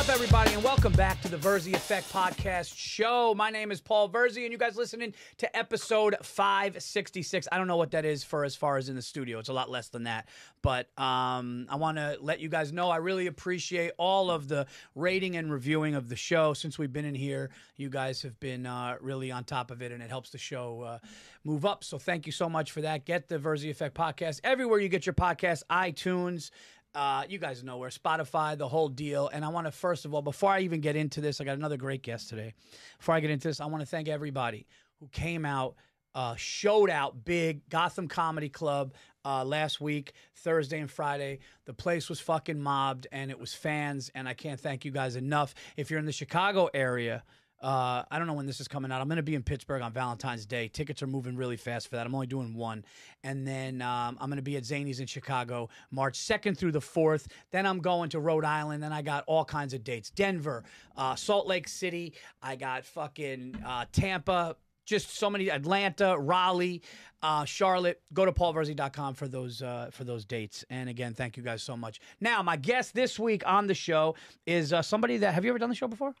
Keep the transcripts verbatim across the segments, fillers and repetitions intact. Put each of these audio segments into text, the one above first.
up, everybody, and welcome back to the Virzi Effect Podcast show. My name is Paul Virzi, and you guys listening to episode five sixty-six. I don't know what that is for as far as in the studio. It's a lot less than that. But um, I want to let you guys know I really appreciate all of the rating and reviewing of the show. Since we've been in here, you guys have been uh, really on top of it, and it helps the show uh, move up. So thank you so much for that. Get the Virzi Effect Podcast everywhere you get your podcasts, iTunes, Uh, you guys know where, Spotify, the whole deal. And I want to, first of all, before I even get into this, I got another great guest today. Before I get into this, I want to thank everybody who came out, uh, showed out big. Gotham Comedy Club uh, last week, Thursday and Friday. The place was fucking mobbed, and it was fans, and I can't thank you guys enough. If you're in the Chicago area, Uh, I don't know when this is coming out. I'm going to be in Pittsburgh on Valentine's Day. Tickets are moving really fast for that. I'm only doing one. And then um, I'm going to be at Zanies in Chicago March second through the fourth. Then I'm going to Rhode Island. Then I got all kinds of dates. Denver, uh, Salt Lake City. I got fucking uh, Tampa. Just so many. Atlanta, Raleigh, uh, Charlotte. Go to paul virzi dot com for those uh, for those dates. And again, thank you guys so much. Now, my guest this week on the show is uh, somebody that, have you ever done the show before?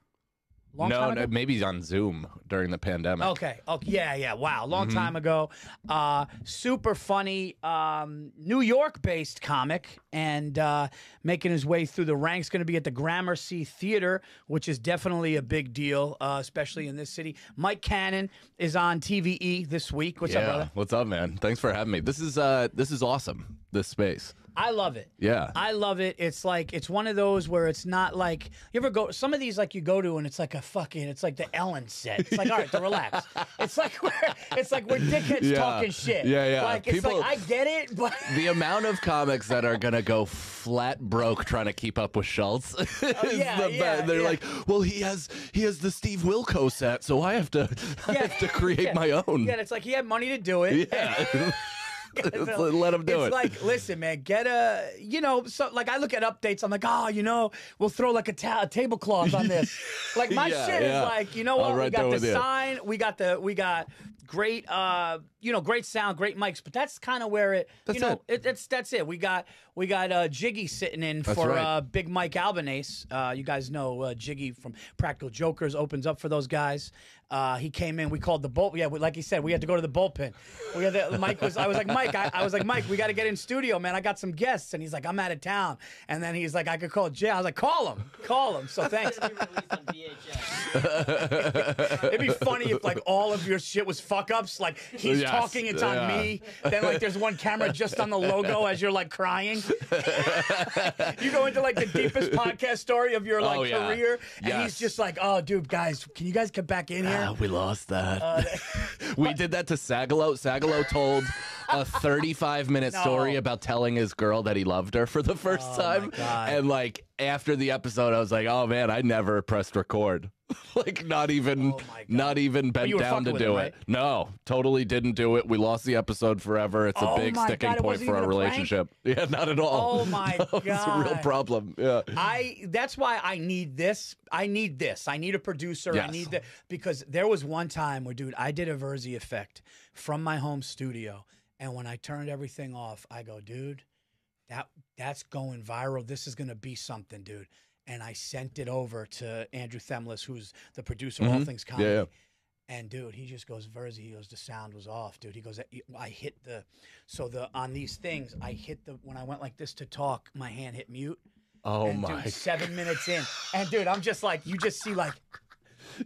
Long no, no, maybe on Zoom during the pandemic. Okay. Oh, yeah, yeah. Wow. Long mm-hmm. time ago. Uh, super funny um, New York-based comic and uh, making his way through the ranks. Going to be at the Gramercy Theater, which is definitely a big deal, uh, especially in this city. Mike Cannon is on T V E this week. What's yeah. up, brother? What's up, man? Thanks for having me. This is uh, this is awesome, this space. I love it. Yeah. I love it. It's like, it's one of those where it's not like, you ever go, some of these like you go to and it's like a fucking, it's like the Ellen set. It's like, all right, to relax. It's like, we're, it's like we're dickheads yeah. talking shit. Yeah, yeah. Like, it's People, like, I get it, but. The amount of comics that are going to go flat broke trying to keep up with Schulz. Oh, yeah, the, yeah, they're yeah. like, well, he has, he has the Steve Wilkos set, so I have to, yeah. I have to create yeah. my own. Yeah, it's like he had money to do it. Yeah. Let him do it's it. It's like, listen, man, get a, you know, so like I look at updates, I'm like, oh, you know, we'll throw like a, ta a tablecloth on this. Like my yeah, shit yeah. is like, you know what? Right, we got the sign, you. we got the, we got great, uh, you know, great sound, great mics, but that's kind of where it, that's you know, it. It, it's that's it. We got we got uh, Jiggy sitting in that's for right. uh, Big Mike Albanese. Uh, you guys know uh, Jiggy from Practical Jokers opens up for those guys. Uh, he came in. We called the bull. Yeah, we, like he said, we had to go to the bullpen. We had to, Mike was. I was like, Mike. I, I was like, Mike. We got to get in studio, man. I got some guests, and he's like, I'm out of town. And then he's like, I could call Jay. I was like, call him, call him. So thanks. It'd be funny if like all of your shit was fuck ups. Like he's yes, talking, it's yeah. on me. Then like there's one camera just on the logo as you're like crying. You go into like the deepest podcast story of your like oh, yeah. career, and yes. he's just like, oh, dude, guys, can you guys come back in here? Ah, we lost that. Uh, we did that to Sagalow. Sagalow told a thirty-five minute no. story about telling his girl that he loved her for the first oh, time. And like after the episode, I was like, oh man, I never pressed record. Like not even, oh not even bent down to do it. Right? No, totally didn't do it. We lost the episode forever. It's oh a big sticking God, point for our relationship. Prank? Yeah, not at all. Oh my no, God, it's a real problem. Yeah, I. That's why I need this. I need this. I need a producer. Yes. I need that because there was one time where, dude, I did a Virzi Effect from my home studio, and when I turned everything off, I go, dude, that that's going viral. This is gonna be something, dude. And I sent it over to Andrew Themelis, who's the producer of mm-hmm. All Things Comedy. Yeah, yeah. And, dude, he just goes, Virzi, he goes, the sound was off, dude. He goes, I hit the – so the on these things, I hit the – when I went like this to talk, my hand hit mute. Oh, and, my. Dude, seven minutes in. And, dude, I'm just like – you just see like –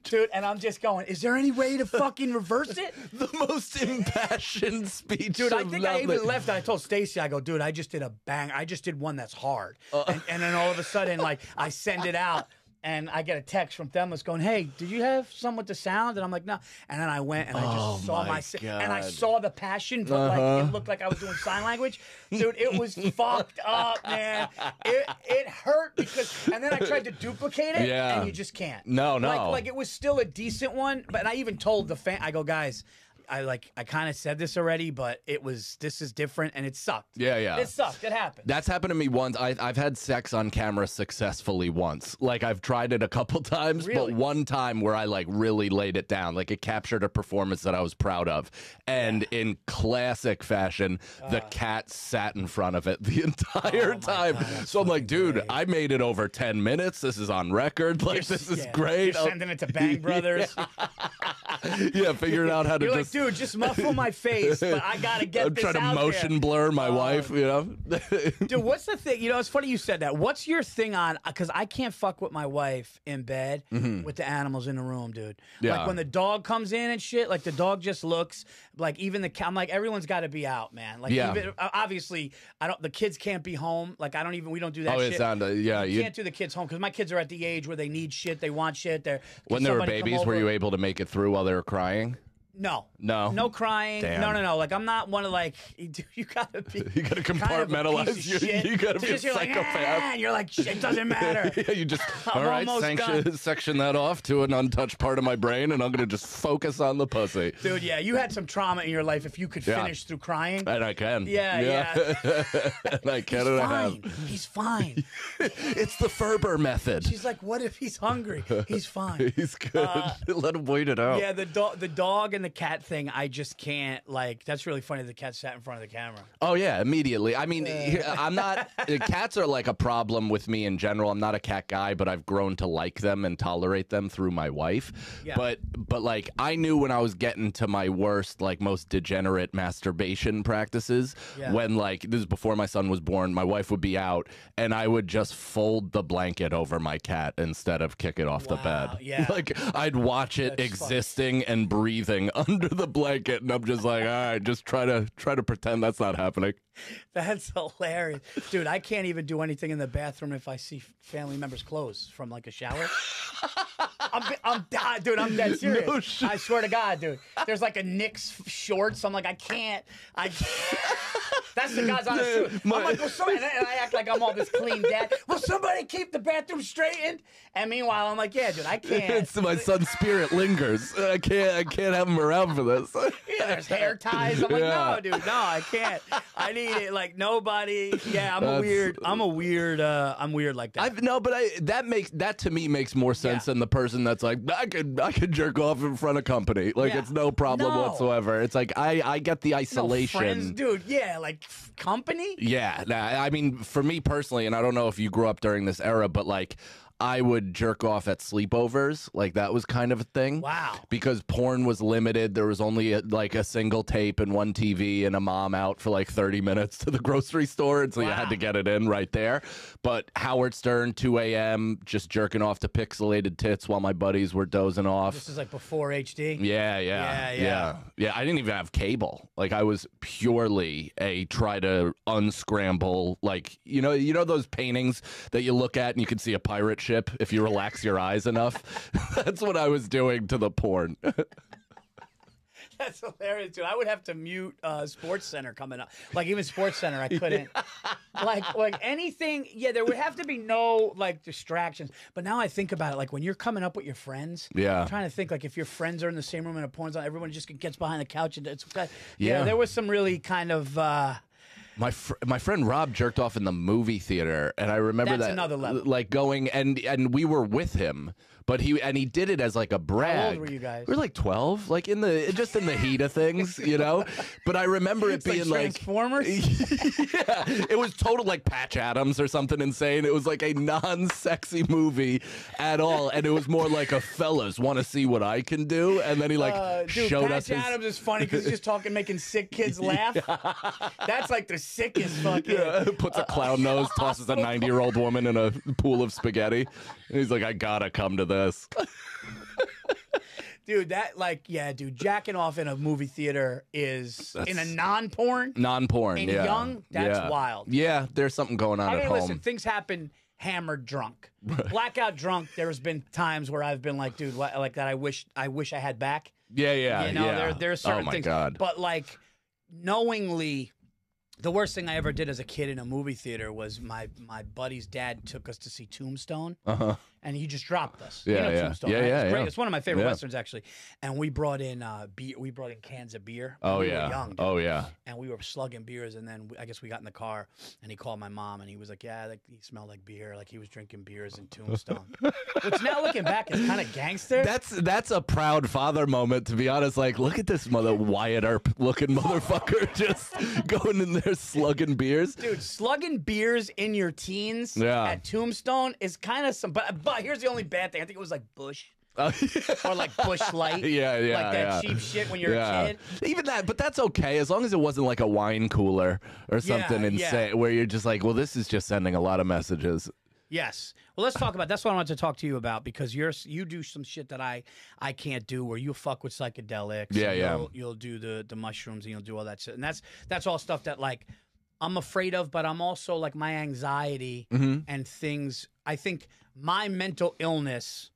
dude, and I'm just going, is there any way to fucking reverse it? The most impassioned speech. Dude, I think I even left. And I told Stacy, I go, dude, I just did a bang. I just did one that's hard. Uh, and, and then all of a sudden, like, I send it out. And I get a text from Themelis going, hey, did you have some with the sound? And I'm like, no. And then I went and I just oh saw my, my – and I saw the passion, but uh-huh. like, it looked like I was doing sign language. Dude, it was fucked up, man. It, it hurt because – and then I tried to duplicate it, yeah. and you just can't. No, no. Like, like it was still a decent one, but I even told the fan – I go, guys – I like I kind of said this already, but it was this is different and it sucked. Yeah, yeah. It sucked. It happened. That's happened to me once. I I've had sex on camera successfully once. Like I've tried it a couple times, really? But one time where I like really laid it down. Like it captured a performance that I was proud of. And yeah. in classic fashion, uh, the cat sat in front of it the entire oh time. God, so I'm like, dude, great. I made it over ten minutes. This is on record. Like you're, this is yeah, great. You're oh. sending it to Bang Brothers. Yeah, yeah figuring out how to you're just dude, just muffle my face, but I gotta get I'm this out I'm trying to motion there. Blur my um, wife, you know? Dude, what's the thing? You know, it's funny you said that. What's your thing on, because I can't fuck with my wife in bed mm-hmm. with the animals in the room, dude. Yeah. Like when the dog comes in and shit, like the dog just looks, like even the cat, I'm like, everyone's gotta be out, man. Like yeah. even, obviously, I don't. the kids can't be home. Like I don't even, we don't do that oh, shit. It's on the, yeah, you, you can't do the kids home, because my kids are at the age where they need shit, they want shit. They're, when they were babies, were you able to make it through while they were crying? No. No. No crying. Damn. No, no, no. Like, I'm not one of, like, dude, you gotta be. You gotta compartmentalize. You, shit. you gotta so be just, a you're psychopath. Like, ah, and you're like, shit, doesn't matter. Yeah, you just, all right, sanction, section that off to an untouched part of my brain, and I'm gonna just focus on the pussy. Dude, yeah, you had some trauma in your life if you could yeah. finish through crying. And I can. Yeah, yeah. yeah. And I can, and I have. He's fine. It's the Ferber method. She's like, what if he's hungry? He's fine. He's good. Uh, Let him wait it out. Yeah, the, do the dog and the cat thing, I just can't, like, that's really funny. The cat sat in front of the camera. Oh, yeah, immediately. I mean, uh. I'm not, cats are like a problem with me in general. I'm not a cat guy, but I've grown to like them and tolerate them through my wife. Yeah. But, but like, I knew when I was getting to my worst, like, most degenerate masturbation practices, yeah. when, like, this is before my son was born, my wife would be out, and I would just fold the blanket over my cat instead of kick it off wow. the bed. Yeah. Like, I'd watch it that's existing funny. And breathing under the blanket, and I'm just like, all right, just try to try to pretend that's not happening. That's hilarious, dude. I can't even do anything in the bathroom if I see family members' clothes from like a shower. I'm, I'm, I'm, dude, I'm dead serious. No shit. I swear to God, dude. There's like a Knicks shorts. I'm like, I can't. I can't. That's the guy's on the suit. My... I'm like, well, somebody, and I act like I'm all this clean dad. Will somebody keep the bathroom straightened? And meanwhile, I'm like, yeah, dude, I can't. It's my son's spirit lingers. I can't. I can't have him around for this. Yeah, there's hair ties. I'm like, yeah. no, dude, no, I can't. I need it. Like nobody. Yeah, I'm That's... a weird. I'm a weird. Uh, I'm weird like that. I've, no, but I, that makes that to me makes more sense yeah. than the person that's like, I could I could jerk off in front of company. Like, yeah. it's no problem no. whatsoever. It's like, I, I get the isolation. No friends, dude, yeah, like, company? Yeah, nah, I mean, for me personally, and I don't know if you grew up during this era, but, like, I would jerk off at sleepovers. Like, that was kind of a thing. Wow. Because porn was limited. There was only, a, like, a single tape and one T V and a mom out for, like, thirty minutes to the grocery store. And so wow. you had to get it in right there. But Howard Stern, two A M, just jerking off to pixelated tits while my buddies were dozing off. This is, like, before H D? Yeah, yeah. Yeah, yeah. Yeah, yeah. I didn't even have cable. Like, I was purely a try to unscramble, like, you know, you know those paintings that you look at and you can see a pirate ship if you relax your eyes enough. That's what I was doing to the porn. That's hilarious, dude. I would have to mute uh, Sports Center coming up. Like, even Sports Center, I couldn't. like, like anything. Yeah, there would have to be no, like, distractions. But now I think about it. Like, when you're coming up with your friends, yeah. I'm trying to think, like, if your friends are in the same room and a porn's on, everyone just gets behind the couch. And it's yeah. yeah, there was some really kind of... Uh, My fr my friend Rob jerked off in the movie theater, and I remember That's that another level. Like going and and we were with him, but he and he did it as like a brag. How old were you guys? We were like twelve, like in the just in the heat of things, you know. But I remember it it's being like Transformers. Like, yeah, it was total like Patch Adams or something insane. It was like a non-sexy movie at all, and it was more like a fellas want to see what I can do, and then he like uh, dude, showed Patch us. Patch Adams his... is funny because he's just talking, making sick kids laugh. Yeah. That's like the sickest fucking yeah, puts a clown uh, nose, tosses a ninety year old woman in a pool of spaghetti, and he's like, I gotta come to this. Dude, that like yeah, dude, jacking off in a movie theater is that's, in a non-porn non-porn and yeah. young that's yeah. wild. Yeah, there's something going on. I mean, at home, listen, things happen. Hammered drunk, right. Blackout drunk. There's been times where I've been like, dude, like that I wish I wish I had back. Yeah, yeah, you know, yeah. there there's certain oh my things God. But like knowingly. The worst thing I ever did as a kid in a movie theater was my, my buddy's dad took us to see Tombstone. Uh-huh. and he just dropped us. Yeah, you know, yeah, Tombstone, yeah, right? yeah, it's, great. Yeah. It's one of my favorite yeah. westerns, actually. And we brought in uh, beer. We brought in cans of beer. Oh we yeah. Were young, dude. Oh yeah. And we were slugging beers, and then we, I guess we got in the car, and he called my mom, and he was like, "Yeah, like, he smelled like beer, like he was drinking beers in Tombstone." Which now looking back is kind of gangster. That's that's a proud father moment, to be honest. Like, look at this mother Wyatt Earp looking motherfucker just going in there slugging beers, dude. Slugging beers in your teens yeah. at Tombstone is kind of some, but but. Here's the only bad thing. I think it was like Bush. Uh, yeah. Or like Bush Light. Yeah, yeah. Like that yeah. cheap shit when you're yeah. a kid. Even that, but that's okay as long as it wasn't like a wine cooler or something yeah, insane yeah. where you're just like, well, this is just sending a lot of messages. Yes. Well, let's talk about that's what I wanted to talk to you about, because you're you do some shit that I I can't do, where you fuck with psychedelics. Yeah, yeah. You'll, you'll do the the mushrooms and you'll do all that shit. And that's that's all stuff that like I'm afraid of, but I'm also like my anxiety mm-hmm. and things. I think my mental illness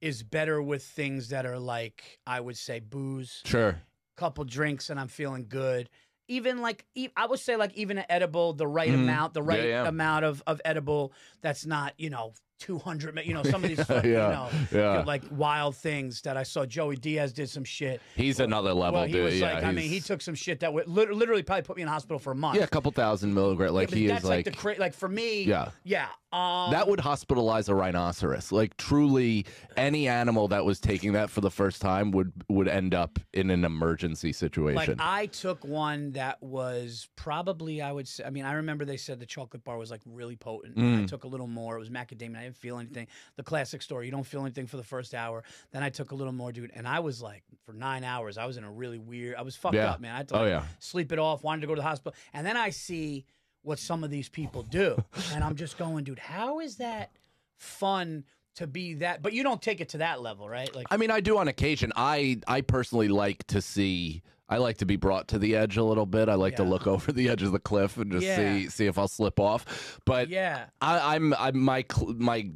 is better with things that are like, I would say booze, sure, couple drinks and I'm feeling good. Even like, e I would say like even an edible, the right mm, amount, the right yeah, yeah. amount of, of edible. That's not, you know, two hundred, you know, some of these, yeah, you know, yeah. like wild things that I saw. Joey Diaz did some shit. He's well, another level, well, he dude. Was yeah, like, he's... I mean, he took some shit that would literally probably put me in the hospital for a month. Yeah, a couple thousand milligrams. Like yeah, he that's is like, like the cra like for me, yeah, yeah. Um, that would hospitalize a rhinoceros. Like truly, any animal that was taking that for the first time would would end up in an emergency situation. Like I took one that was probably, I would say, I mean, I remember they said the chocolate bar was like really potent. Mm. I took a little more. It was macadamia. I didn't feel anything. The classic story: you don't feel anything for the first hour. Then I took a little more, dude, and I was like, for nine hours, I was in a really weird. I was fucked yeah. up, man. I had to like, oh, yeah. sleep it off. Wanted to go to the hospital, and then I see what some of these people do. And I'm just going, dude, how is that fun to be that? But you don't take it to that level, right? Like, I mean, I do on occasion. I, I personally like to see, I like to be brought to the edge a little bit. I like yeah. to look over the edge of the cliff and just yeah. see, see if I'll slip off. But yeah, I, I'm, I'm my, my,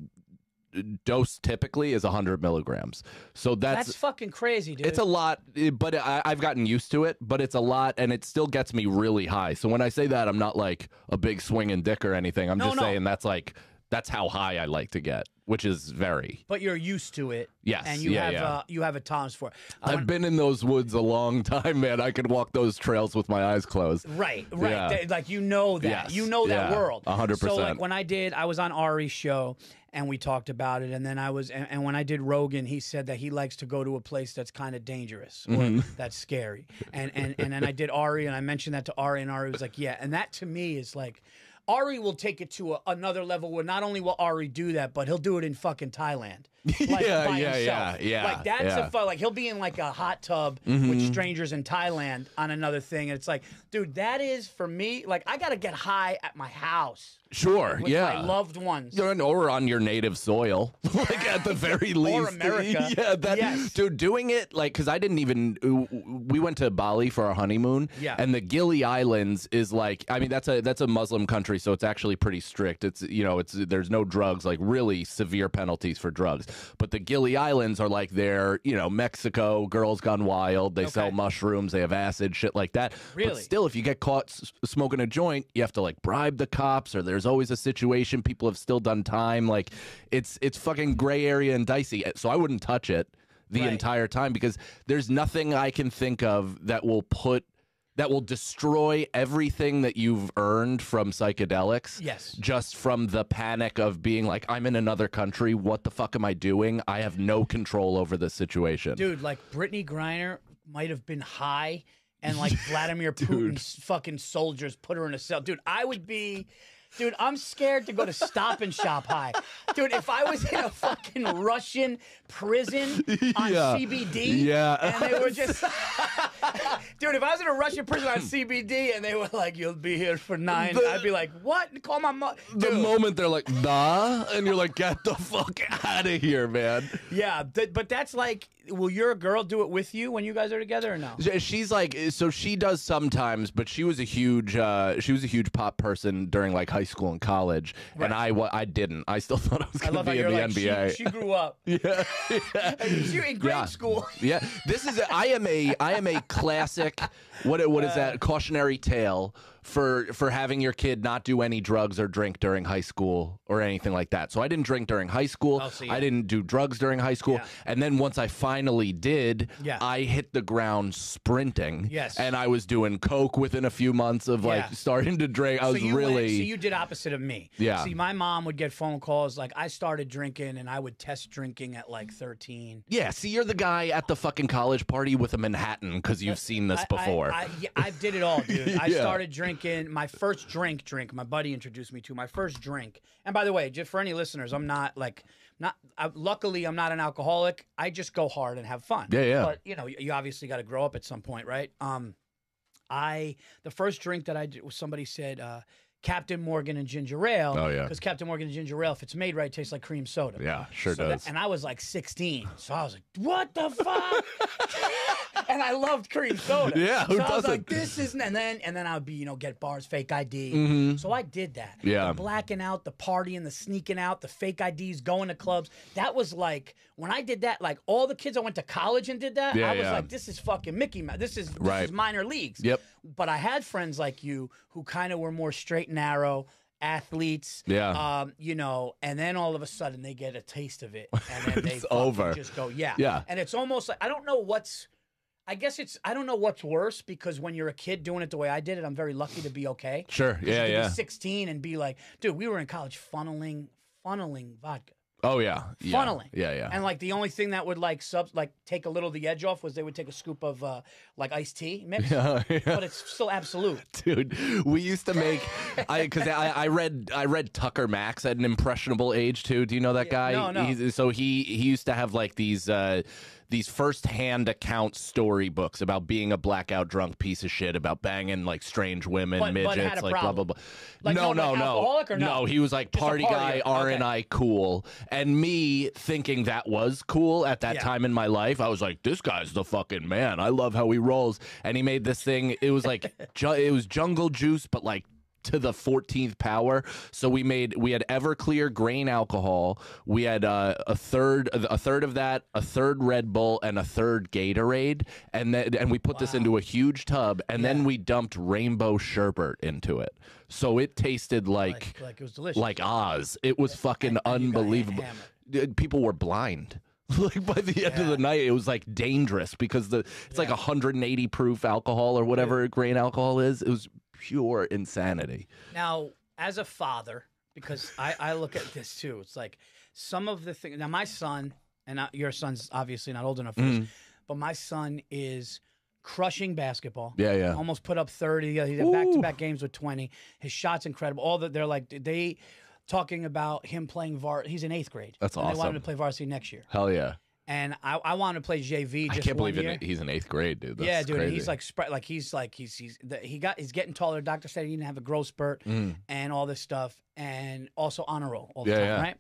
dose typically is one hundred milligrams. So that's, that's fucking crazy, dude. It's a lot, but I, I've gotten used to it, but it's a lot and it still gets me really high. So when I say that, I'm not like a big swinging dick or anything. I'm no, just no. saying that's like, that's how high I like to get, which is very. But you're used to it. Yes. And you, yeah, have, yeah. A, you have a tolerance for it. I I've wanna... been in those woods a long time, man. I could walk those trails with my eyes closed. Right, right. Yeah. They, like, you know that. Yes. You know that yeah. world. one hundred percent. So, like, when I did, I was on Ari's show, and we talked about it, and then I was, and, and when I did Rogan, he said that he likes to go to a place that's kind of dangerous, or mm-hmm. that's scary. And, and, and then I did Ari, and I mentioned that to Ari, and Ari was like, yeah. And that, to me, is like... Ari will take it to a, another level where not only will Ari do that, but he'll do it in fucking Thailand. Like, yeah, by yeah, himself. yeah, yeah. Like, that's yeah. a fun, like, he'll be in, like, a hot tub mm-hmm. with strangers in Thailand on another thing. And it's like, dude, that is, for me, like, I got to get high at my house. Sure, with yeah. my loved ones. Or on your native soil, like, at the very or least. Or America. Yeah, that, yes. Dude, doing it, like, because I didn't even, we went to Bali for our honeymoon. Yeah. And the Gili Islands is, like, I mean, that's a, that's a Muslim country, so it's actually pretty strict. It's, you know, it's, there's no drugs, like, really severe penalties for drugs. But the Gili Islands are like their, you know, Mexico, Girls Gone Wild. They okay. sell mushrooms. They have acid, shit like that. Really? But still, if you get caught s smoking a joint, you have to, like, bribe the cops, or there's always a situation. People have still done time. Like, it's it's fucking gray area and dicey. So I wouldn't touch it the right. entire time, because there's nothing I can think of that will put that will destroy everything that you've earned from psychedelics. Yes. Just from the panic of being like, I'm in another country. What the fuck am I doing? I have no control over this situation. Dude, like, Brittany Griner might have been high, and like Vladimir Putin's fucking soldiers put her in a cell. Dude, I would be... Dude, I'm scared to go to Stop and Shop high. Dude, if I was in a fucking Russian prison on yeah. C B D, yeah. and they were just... Dude, if I was in a Russian prison on C B D and they were like, you'll be here for nine, the, I'd be like, what? Call my mom. The moment they're like, nah, and you're like, get the fuck out of here, man. Yeah, th but that's like... Will your girl do it with you when you guys are together or no? She's like, so she does sometimes, but she was a huge, uh, she was a huge pop person during like high school and college, right. and I, I didn't. I still thought I was going to be in the like, N B A. She, she grew up. Yeah, yeah. She in grade yeah. school. Yeah, this is. A, I am a. I am a classic. What? What uh, is that? Cautionary tale. for for having your kid not do any drugs or drink during high school or anything like that. So I didn't drink during high school. Oh, so yeah. I didn't do drugs during high school. Yeah. And then once I finally did, yeah. I hit the ground sprinting. Yes. And I was doing coke within a few months of like yeah. starting to drink. I so was you really. Went, so you did opposite of me. Yeah. See, my mom would get phone calls like I started drinking and I would test drinking at like thirteen. Yeah. See, you're the guy at the fucking college party with a Manhattan because you've seen this I, before. I, I, yeah, I did it all, dude. yeah. I started drinking. In my first drink drink my buddy introduced me to my first drink, and by the way, just for any listeners, I'm not like not I, luckily I'm not an alcoholic. I just go hard and have fun. Yeah, yeah. But you know, you obviously got to grow up at some point, right? um I the first drink that I did was somebody said uh Captain Morgan and ginger ale. Oh yeah, because Captain Morgan and ginger ale, if it's made right, tastes like cream soda. Yeah, sure so does. That, and I was like sixteen, so I was like, "What the fuck?" And I loved cream soda. Yeah, who so doesn't? I was like, "This isn't." And then, and then I'd be, you know, get bars, fake I D. Mm-hmm. So I did that. Yeah, the blacking out, the partying, the sneaking out, the fake I Ds, going to clubs. That was like when I did that. Like all the kids I went to college and did that. Yeah, I was yeah. like, "This is fucking Mickey Mouse. This is this right. is minor leagues." Yep. But I had friends like you who kind of were more straight. Narrow athletes, yeah, um, you know, and then all of a sudden they get a taste of it, and then they it's over. Just go, yeah, yeah, and it's almost like I don't know what's, I guess it's I don't know what's worse, because when you're a kid doing it the way I did it, I'm very lucky to be okay. Sure, yeah, you yeah. Be sixteen and be like, dude, we were in college funneling, funneling vodka. Oh yeah, yeah, funneling. Yeah, yeah. And like the only thing that would like sub like take a little of the edge off was they would take a scoop of uh, like iced tea mix, yeah, yeah. But it's still absolute. Dude, we used to make I because I, I read I read Tucker Max at an impressionable age too. Do you know that yeah. guy? No, no. He's, so he he used to have like these. Uh, These first-hand account storybooks about being a blackout drunk piece of shit, about banging like strange women, but, midgets, but had a like problem. Blah blah blah. Like, no, no, like no, alcoholic or no. No, he was like party, party guy, R and I cool, and me thinking that was cool at that yeah. time in my life. I was like, this guy's the fucking man. I love how he rolls, and he made this thing. It was like ju it was jungle juice, but like. To the fourteenth power. So we made we had Everclear grain alcohol. We had uh, a third a third of that, a third Red Bull, and a third Gatorade. And then and we put wow. this into a huge tub, and yeah. then we dumped rainbow sherbet into it. So it tasted like like, like it was delicious, like Oz. It was yeah. fucking unbelievable. People were blind. Like by the end yeah. of the night, it was like dangerous because the it's yeah. like one hundred eighty proof alcohol or whatever yeah. grain alcohol is. It was. Pure insanity. Now, as a father, because I, I look at this too, it's like some of the things. Now, my son, and I, your son's obviously not old enough for mm. this, but my son is crushing basketball. Yeah, yeah. Almost put up thirty. He had back-to-back games with twenty. His shot's incredible. All that they're like they talking about him playing varsity. He's in eighth grade. That's awesome. They want him to play varsity next year. Hell yeah. And I, I wanted to play J V. Just I can't believe it, he's in eighth grade, dude. That's yeah, dude. Crazy. He's like, like he's like, he's he's the, he got he's getting taller. Doctor said he didn't have a growth spurt mm. and all this stuff, and also honor roll all the yeah, time, yeah. right?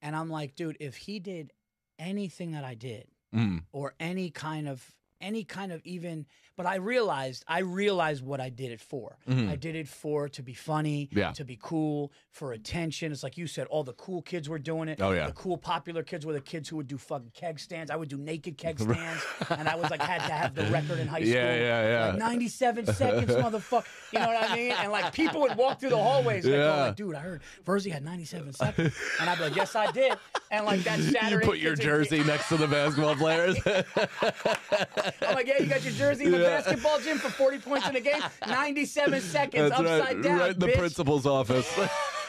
And I'm like, dude, if he did anything that I did, mm. or any kind of any kind of even, but I realized I realized what I did it for. Mm. I did it for to be funny, yeah. to be cool, for attention. It's like you said, all the cool kids were doing it. Oh yeah, the cool popular kids were the kids who would do fucking keg stands. I would do naked keg stands, and I was like had to have the record in high school. Yeah, yeah, yeah. Like, ninety-seven seconds, motherfucker. You know what I mean? And like people would walk through the hallways. And yeah. Like, dude, I heard Virzi had ninety-seven seconds, and I'd be like, yes, I did. And like that Saturday, you put your jersey next to the basketball players. I'm like, yeah, you got your jersey in the yeah. basketball gym for forty points in a game, ninety-seven seconds, that's upside right. down, right in the bitch. Principal's office.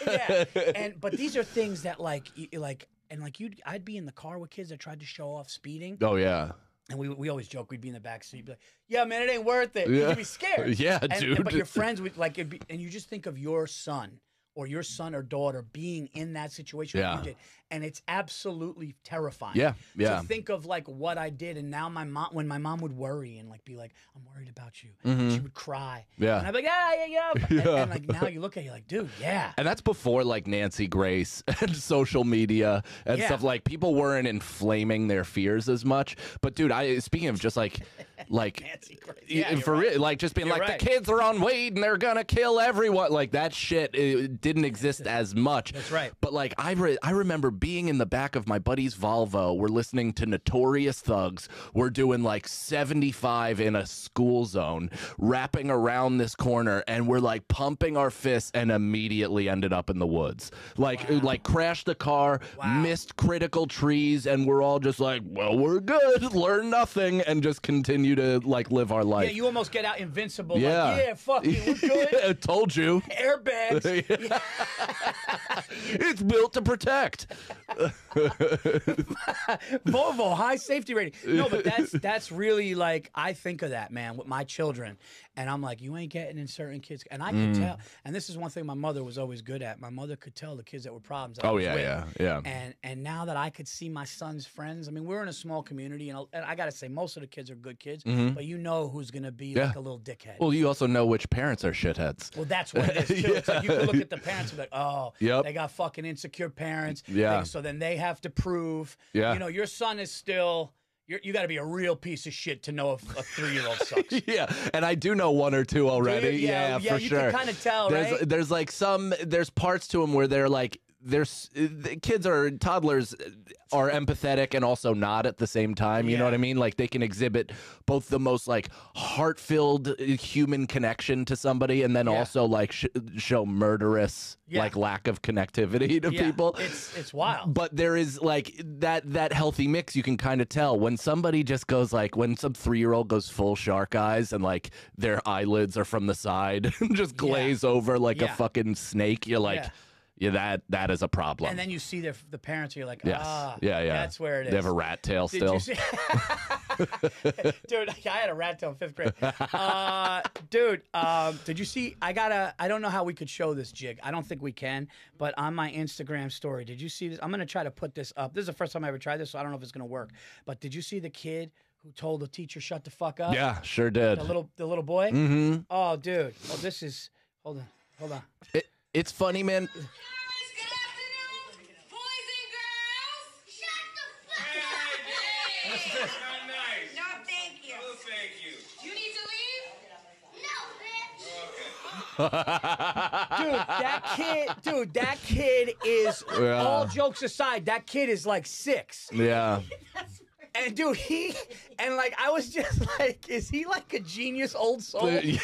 yeah, and but these are things that like, like, and like you, I'd be in the car with kids that tried to show off speeding. Oh yeah. And we we always joke we'd be in the backseat, be like, yeah, man, it ain't worth it. Yeah. You'd be scared. Yeah, and, dude. But your friends would like, it'd be, and you just think of your son. Or your son or daughter being in that situation, yeah. that you did. And it's absolutely terrifying. Yeah, yeah. To think of like what I did, and now my mom, when my mom would worry and like be like, "I'm worried about you," mm-hmm. and she would cry. Yeah, and I'd be like, "Yeah, yeah, yeah." yeah. And, and like now you look at it, you're like, "Dude, yeah." And that's before like Nancy Grace and social media and yeah. stuff. Like people weren't inflaming their fears as much. But dude, I speaking of just like. like, yeah, for right. real, like just being you're like right. the kids are on weed and they're gonna kill everyone. Like that shit it didn't exist as much. That's right. But like I re I remember being in the back of my buddy's Volvo. We're listening to Notorious Thugs. We're doing like seventy-five in a school zone, wrapping around this corner, and we're like pumping our fists and immediately ended up in the woods. Like wow. like crashed the car, wow. missed critical trees, and we're all just like, well, we're good. Learn nothing and just continue to like live our life. Yeah, you almost get out invincible. Yeah, like, yeah, fuck you, we're good. I told you. Airbags. Yeah. It's built to protect. Volvo, high safety rating. No, but that's that's really like I think of that, man, with my children, and I'm like, you ain't getting in certain kids, and I can mm. tell. And this is one thing my mother was always good at. My mother could tell the kids that were problems. That oh I was yeah, with. yeah, yeah. And and now that I could see my son's friends, I mean, we're in a small community, and I, and I gotta say, most of the kids are good kids, mm-hmm. but you know who's gonna be yeah. like a little dickhead. Well, you also know which parents are shitheads. Well, that's what it is too. Yeah. It's like you can look at the parents and be like, oh, yep. they got fucking insecure parents. Yeah. They, so then they have to prove. Yeah. You know, your son is still. You're, you got to be a real piece of shit to know if a three-year-old sucks. Yeah, and I do know one or two already. You, yeah, yeah, yeah, for you sure. You can kind of tell, there's, right? There's like some. There's parts to them where they're like. There's the kids are toddlers are empathetic and also not at the same time. You yeah. know what I mean? Like they can exhibit both the most like heart-filled human connection to somebody and then yeah. also like sh show murderous yeah. like lack of connectivity to yeah. people. It's it's wild. But there is like that that healthy mix. You can kind of tell when somebody just goes like when some three-year-old goes full shark eyes and like their eyelids are from the side and just glaze yeah. over like yeah. a fucking snake. You're like. Yeah. Yeah, that that is a problem. And then you see the the parents, and you're like, ah, yes. yeah, yeah, that's where it is. They have a rat tail Did still. You see dude, I had a rat tail in fifth grade. Uh, dude, um, did you see? I gotta. I don't know how we could show this jig. I don't think we can. But on my Instagram story, did you see this? I'm gonna try to put this up. This is the first time I ever tried this, so I don't know if it's gonna work. But did you see the kid who told the teacher shut the fuck up? Yeah, sure did. The little the little boy. Mm-hmm. Oh, dude. Oh, this is. Hold on. Hold on. It It's funny, man. Good afternoon, boys and girls. Shut the fuck up. Hey, this is not nice. No, thank you. No, thank you. You need to leave? No, bitch. Dude, that kid, dude, that kid is, yeah. all jokes aside, that kid is like six. Yeah. And dude, he and like I was just like, is he like a genius old soul? I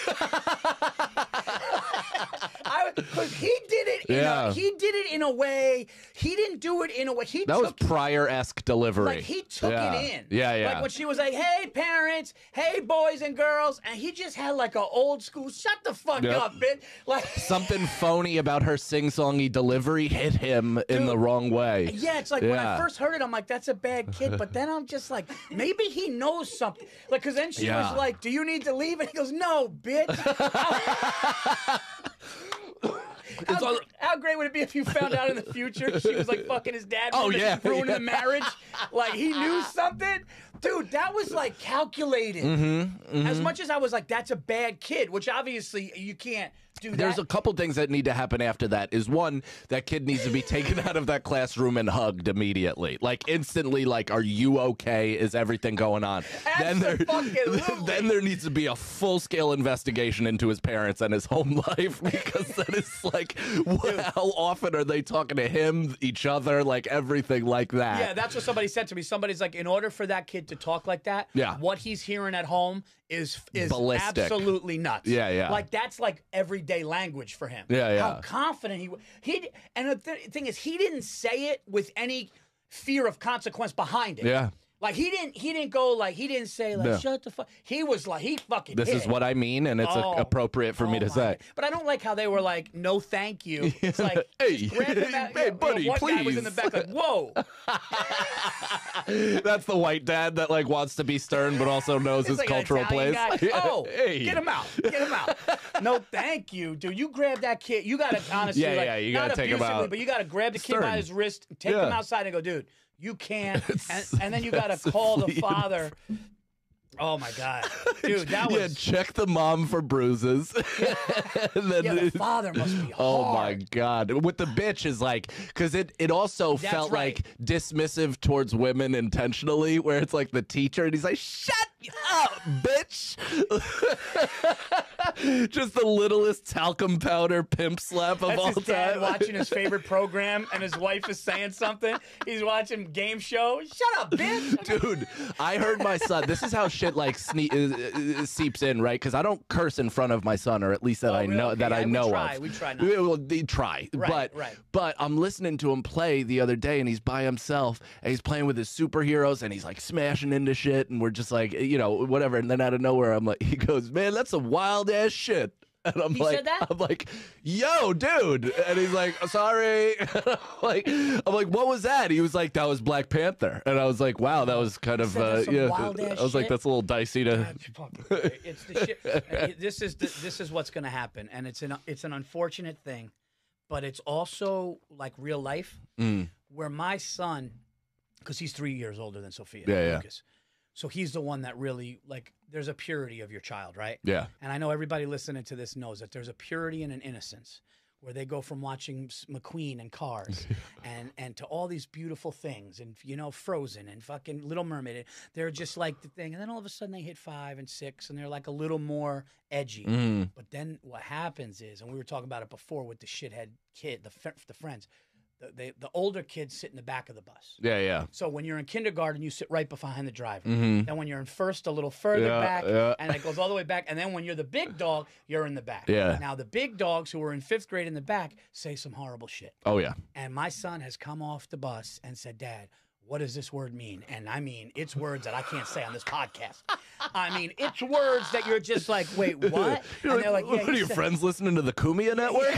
because he did it. In yeah, a, he did it in a way. He didn't do it in a way. He that took, was Pryor-esque delivery. Like he took yeah. it in. Yeah, yeah. Like when she was like, "Hey, parents. Hey, boys and girls," and he just had like an old school, "Shut the fuck yep. up, bitch." Like something phony about her sing-songy delivery hit him dude, in the wrong way. Yeah, it's like yeah. when I first heard it, I'm like, "That's a bad kid," but then I'm just. Like maybe he knows something. Like because then she yeah. was like, "Do you need to leave?" And he goes, "No, bitch." How, all... how great would it be if you found out in the future she was like fucking his dad? Oh yeah, ruining yeah. the marriage. Like he knew something, dude. That was like calculated. Mm-hmm, mm-hmm. As much as I was like, "That's a bad kid," which obviously you can't. There's a couple things that need to happen after that. Is one, that kid needs to be taken out of that classroom and hugged immediately, like instantly. Like, are you okay? Is everything going on? Then there, then there needs to be a full-scale investigation into his parents and his home life, because that is like, how often are they talking to him, each other, like everything like that? Yeah, that's what somebody said to me. Somebody's like, in order for that kid to talk like that, yeah. what he's hearing at home is is ballistic. Absolutely nuts. Yeah, yeah. Like that's like everyday language for him. Yeah, yeah. How confident he was. He and the th thing is, he didn't say it with any fear of consequence behind it. Yeah. Like he didn't. He didn't go like he didn't say like no. shut the fuck. He was like he fucking. This hit. Is what I mean, and it's oh, a, appropriate for oh me to say. God. But I don't like how they were like no, thank you. It's like hey, hey, hey buddy, know, one please. Guy was in the back like whoa. That's the white dad that like wants to be stern but also knows it's his like cultural place. Guy. Oh, hey. Get him out! Get him out! No, thank you, dude. You grab that kid. You gotta honestly, yeah, like, yeah, you gotta take him out. But you gotta grab the stern. Kid by his wrist, take yeah. him outside, and go, dude. You can't, and, and then you gotta call the father. Oh my god, dude, that was yeah. Check the mom for bruises. Yeah, and then yeah the it, father must be hard. Oh my god, with the bitch is like, because it it also That's felt right. like dismissive towards women intentionally, where it's like the teacher, and he's like, shut up, bitch. Just the littlest talcum powder pimp slap of That's all his dad time. Watching his favorite program, and his wife is saying something. He's watching game show. Shut up, bitch. Dude, I heard my son. This is how shit like sne- uh, uh, seeps in, right? Because I don't curse in front of my son, or at least that oh, I really? know okay, that yeah, I know we try. of. We try. Not. We, well, they try. Right, but right. but I'm listening to him play the other day, and he's by himself, and he's playing with his superheroes, and he's like smashing into shit, and we're just like, you know, whatever. And then out of nowhere, I'm like, he goes, man, that's a wild ass shit. And I'm he like, said that? I'm like, yo, dude. And he's like, sorry. And I'm like, I'm like, what was that? He was like, that was Black Panther. And I was like, wow, that was kind of, uh, yeah. I was shit. like, that's a little dicey to. It's the shit. This is the, this is what's going to happen, and it's an it's an unfortunate thing, but it's also like real life, mm. where my son, because he's three years older than Sophia, yeah, Lucas. Yeah. So he's the one that really, like, there's a purity of your child, right? Yeah. And I know everybody listening to this knows that there's a purity and an innocence where they go from watching McQueen and Cars and, and to all these beautiful things and, you know, Frozen and fucking Little Mermaid. They're just like the thing. And then all of a sudden they hit five and six and they're like a little more edgy. Mm. But then what happens is, and we were talking about it before with the shithead kid, the the friends, The, the older kids sit in the back of the bus. Yeah, yeah. So when you're in kindergarten, you sit right behind the driver. Mm-hmm. Then when you're in first, a little further yeah, back, yeah. and it goes all the way back. And then when you're the big dog, you're in the back. Yeah. Now, the big dogs who are in fifth grade in the back say some horrible shit. Oh, yeah. And my son has come off the bus and said, Dad, what does this word mean? And I mean, it's words that I can't say on this podcast. I mean, it's words that you're just like, wait, what? You're and like, they're like, yeah, what are your said... friends listening to the Kumia Network?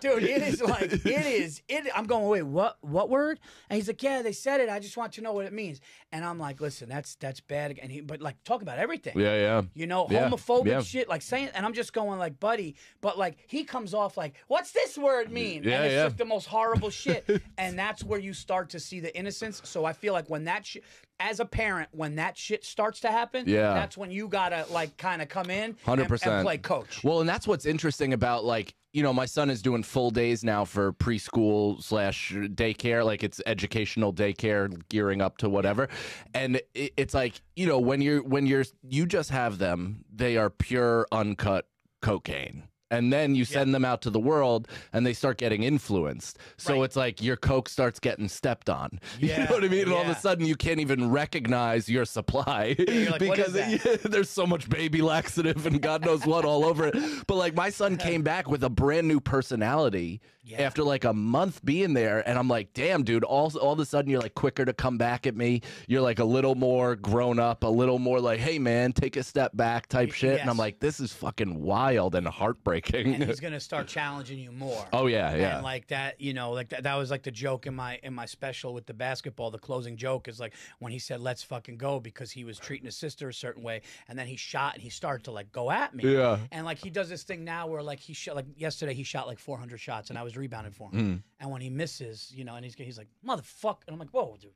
Dude, it is like, it is, it. I'm going, wait, what What word? And he's like, yeah, they said it. I just want to know what it means. And I'm like, listen, that's that's bad. And he, but like, talk about everything. Yeah, yeah. You know, homophobic yeah, yeah. shit, like saying, and I'm just going like, buddy, but like, he comes off like, what's this word mean? Yeah, and it's yeah. just the most horrible shit. And that's where you start to see the innocence. So I feel like when that shit, as a parent, when that shit starts to happen, yeah. that's when you gotta like kind of come in one hundred percent. And, and play coach. Well, and that's what's interesting about like, you know, my son is doing full days now for preschool slash daycare. Like it's educational daycare gearing up to whatever. And it, it's like, you know, when you're, when you're, you just have them, they are pure uncut cocaine. And then you send yeah. them out to the world and they start getting influenced. So right. it's like your coke starts getting stepped on. Yeah. You know what I mean? And yeah. all of a sudden you can't even recognize your supply like, because it, yeah, there's so much baby laxative and God knows what all over it. But like my son came back with a brand new personality yeah. after like a month being there. And I'm like, damn, dude, all, all of a sudden you're like quicker to come back at me. You're like a little more grown up, a little more like, hey, man, take a step back type shit. Yes. And I'm like, this is fucking wild and heartbreaking. And he's gonna start challenging you more. Oh yeah, yeah. And like that, you know, like that, that was like the joke in my in my special with the basketball. The closing joke is like when he said, "Let's fucking go," because he was treating his sister a certain way, and then he shot and he started to like go at me. Yeah. And like he does this thing now where like he shot like yesterday he shot like four hundred shots and I was rebounding for him. Mm. And when he misses, you know, and he's he's like motherfucker, and I'm like, whoa, dude.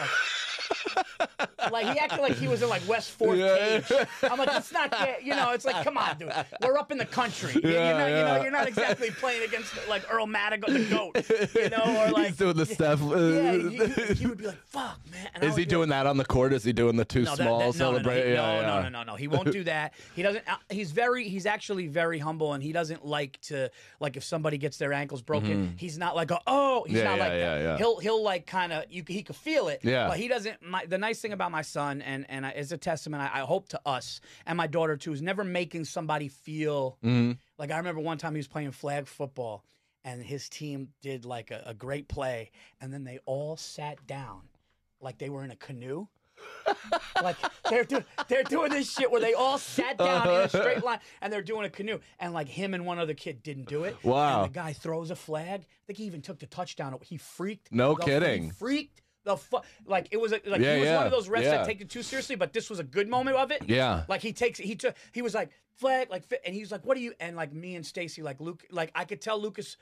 Like, like he acted like he was in like West Fork yeah. Cage. I'm like, it's not that, you know, it's like, come on, dude. We're up in the country. Yeah, you're not, yeah. you know, you're not exactly playing against like Earl Madigan, the goat, you know, or like he's doing the stuff. Yeah, he, he would be like, fuck, man. And is he doing like, that on the court? Is he doing the too no, small that, that, no, celebration? No no, yeah, no, yeah. no, no, no, no. He won't do that. He doesn't. Uh, he's very. He's actually very humble, and he doesn't like to like if somebody gets their ankles broken. Mm-hmm. He's not like, a, oh, he's yeah, not yeah, like yeah, that. Yeah. He'll he'll like kind of you. He could feel it. Yeah. But he doesn't. My, the nice thing about my son, and and it's a testament, I, I hope, to us and my daughter too, is never making somebody feel mm. like. I remember one time he was playing flag football, and his team did like a, a great play, and then they all sat down, like they were in a canoe. Like they're do they're doing this shit where they all sat down in a straight line and they're doing a canoe, and like him and one other kid didn't do it. Wow! And the guy throws a flag. I think he even took the touchdown. He freaked. No kidding. He freaked. The fu like it was a, like yeah, he was yeah, one of those refs yeah. that take it too seriously, but this was a good moment of it. Yeah, like he takes he took he was like flag like, and he was like, what are you? And like me and Stacy, like Luke, like I could tell Lucas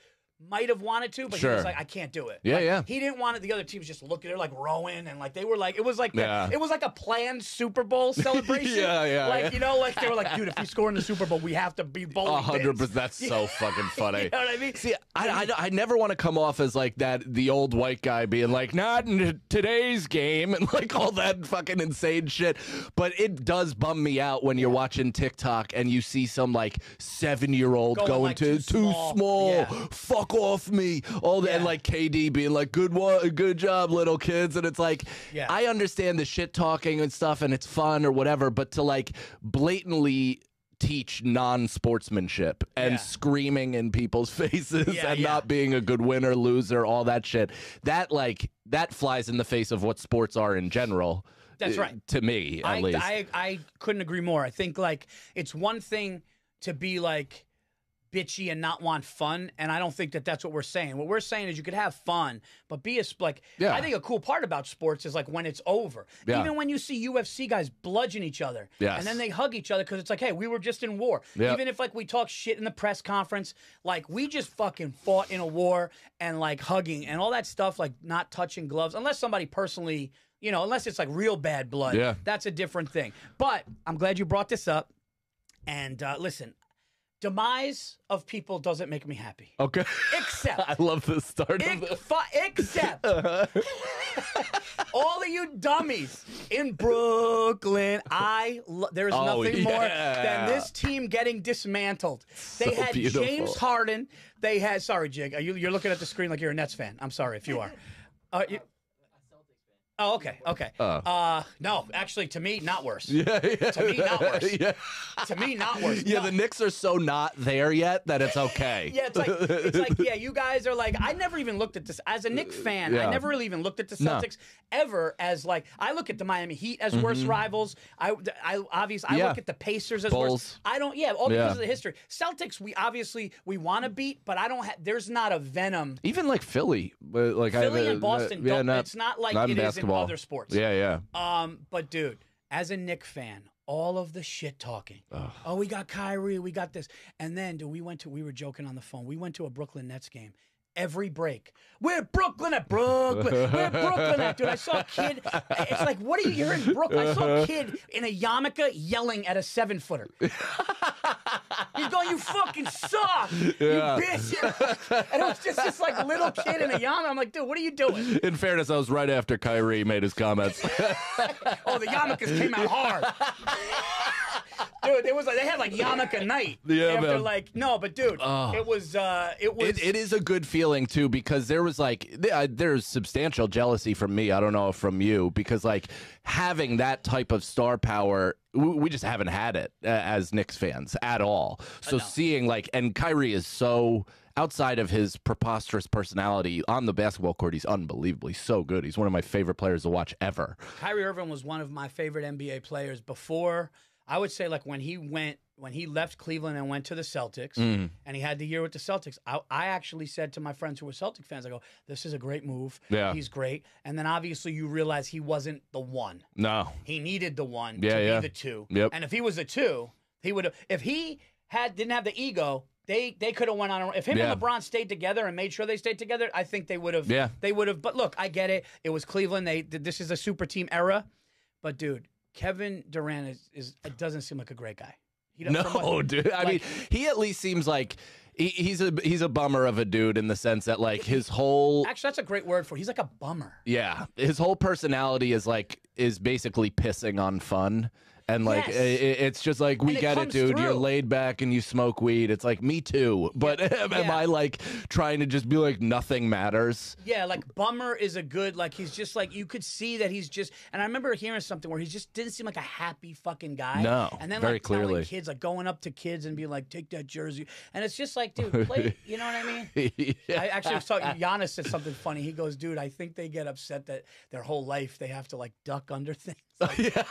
might have wanted to, but sure. he was like, I can't do it. Yeah, like, yeah. He didn't want it. The other teams just looked at her like Rowan, and like they were like, it was like the, yeah. it was like a planned Super Bowl celebration. yeah, yeah. Like yeah. you know, like they were like, dude, if we score in the Super Bowl, we have to be bold. A hundred percent. That's so fucking funny. You know what I mean? See, I I, I, I never want to come off as like that the old white guy being like, not in today's game and like all that fucking insane shit. But it does bum me out when you're watching TikTok and you see some like seven year old going, going like, to too small. Too small. Yeah. Fuck off me, all that, yeah. and like K D being like, good one, good job, little kids, and it's like, yeah. I understand the shit talking and stuff, and it's fun or whatever, but to like blatantly teach non-sportsmanship and yeah. screaming in people's faces yeah, and yeah. not being a good winner, loser, all that shit, that like that flies in the face of what sports are in general. That's right. To me, at I, least, I I couldn't agree more. I think like it's one thing to be like bitchy and not want fun, and I don't think that that's what we're saying. What we're saying is you could have fun, but be a, like, yeah. I think a cool part about sports is like when it's over. Yeah. Even when you see U F C guys bludgeon each other, yes. and then they hug each other because it's like, hey, we were just in war. Yep. Even if like we talk shit in the press conference, like we just fucking fought in a war, and like hugging and all that stuff, like not touching gloves, unless somebody personally, you know, unless it's like real bad blood, yeah. that's a different thing. But I'm glad you brought this up, and uh, listen, demise of people doesn't make me happy. Okay. Except. I love the start of this. Except. Uh-huh. All of you dummies in Brooklyn, I lo there is oh, nothing yeah. more than this team getting dismantled. They so had beautiful. James Harden. They had, sorry, Jig, are you, you're looking at the screen like you're a Nets fan. I'm sorry if you are. Uh, you, Oh, okay, okay. Uh, uh, no, actually, to me, not worse. Yeah, yeah, to me, not worse. Yeah. To me, not worse. Yeah, no. The Knicks are so not there yet that it's okay. yeah, it's like, it's like, yeah, you guys are like, I never even looked at this. As a Knicks fan, yeah. I never really even looked at the Celtics no. ever as like, I look at the Miami Heat as mm-hmm. worse rivals. I, I obviously, yeah. I look at the Pacers as Bulls. Worse. I don't, yeah, all because yeah. of the history. Celtics, we obviously, we want to beat, but I don't have, there's not a venom. Even like Philly. Like Philly I, and Boston, uh, yeah, don't, not, it's not like not it is in other sports. Yeah, yeah. Um, but dude, as a Knicks fan, all of the shit talking. Ugh. Oh, we got Kyrie, we got this. And then dude, we went to we were joking on the phone. We went to a Brooklyn Nets game. Every break. We're Brooklyn at Brooklyn. We're Brooklyn at, dude. I saw a kid. It's like, what are you, you're in Brooklyn? I saw a kid in a yarmulke yelling at a seven footer. He's going, you fucking suck. Yeah. You bitch. And it was just this like little kid in a yarmulke. I'm like, dude, what are you doing? In fairness, I was right after Kyrie made his comments. Oh, the yarmulkes came out hard. Dude, it was like, they had like yarmulke night. Yeah, after, man. Like, no, but dude, oh. it was, uh, it was. It, it is a good feeling too, because there was like, there's substantial jealousy from me. I don't know if from you, because like having that type of star power, we just haven't had it uh, as Knicks fans at all. So no. seeing like, and Kyrie is so, outside of his preposterous personality, on the basketball court, he's unbelievably so good. He's one of my favorite players to watch ever. Kyrie Irving was one of my favorite N B A players before. I would say, like, when he went, when he left Cleveland and went to the Celtics, mm. and he had the year with the Celtics, I, I actually said to my friends who were Celtic fans, I go, this is a great move. Yeah. He's great. And then obviously you realize he wasn't the one. No. He needed the one yeah, to yeah. be the two. Yep. And if he was the two, he would have, if he had didn't have the ego, They they could have went on a, if him yeah. and LeBron stayed together and made sure they stayed together, I think they would have. Yeah. They would have. But look, I get it. It was Cleveland. They this is a super team era. But dude, Kevin Durant is, is it doesn't seem like a great guy. He doesn't, no, dude. I like, mean, he at least seems like he, he's a he's a bummer of a dude in the sense that like his whole actually that's a great word for it. He's like a bummer. Yeah, his whole personality is like is basically pissing on fun. And like yes. it, it's just like we get it, dude. Through. You're laid back and you smoke weed. It's like me too. But yeah. am I like trying to just be like nothing matters? Yeah, like bummer is a good like he's just like you could see that he's just. And I remember hearing something where he just didn't seem like a happy fucking guy. No, and then very like telling clearly. Kids like going up to kids and being like, take that jersey. And it's just like, dude, play. You know what I mean? yeah. I actually was talking. Giannis said something funny. He goes, dude, I think they get upset that their whole life they have to like duck under things. Like, yeah.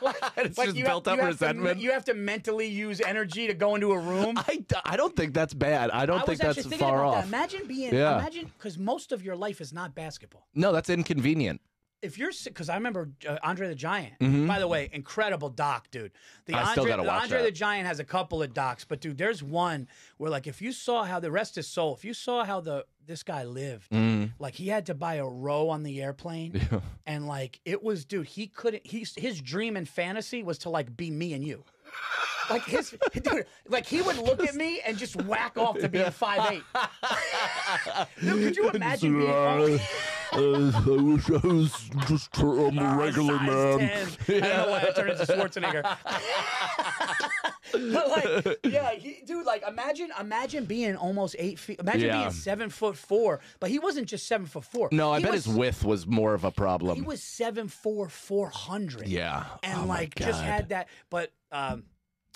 like, it's like just built have, up you resentment. To, you have to mentally use energy to go into a room. I, I don't think that's bad. I don't I think that's far off. That. Imagine being, yeah. imagine, because most of your life is not basketball. No, that's inconvenient. if you're sick, because I remember uh, Andre the Giant, mm-hmm. by the way, incredible doc, dude. The I Andre, still gotta the, watch Andre that. the Giant has a couple of docs, but dude, there's one where like if you saw how the rest is soul, if you saw how the this guy lived, mm. like he had to buy a row on the airplane, yeah. and like it was, dude, he couldn't. He his dream and fantasy was to like be me and you. Like his dude, like he would look at me and just whack off to being yeah. five eight. Dude, could you imagine being uh, I wish I was just a um, regular man. ten. Yeah. I don't know why I turned into Schwarzenegger. But like, yeah, he, dude, like imagine, imagine being almost eight feet. Imagine yeah. being seven foot four. But he wasn't just seven foot four. No, I he bet was, his width was more of a problem. He was seven four four hundred. Yeah, and oh like just had that. But um,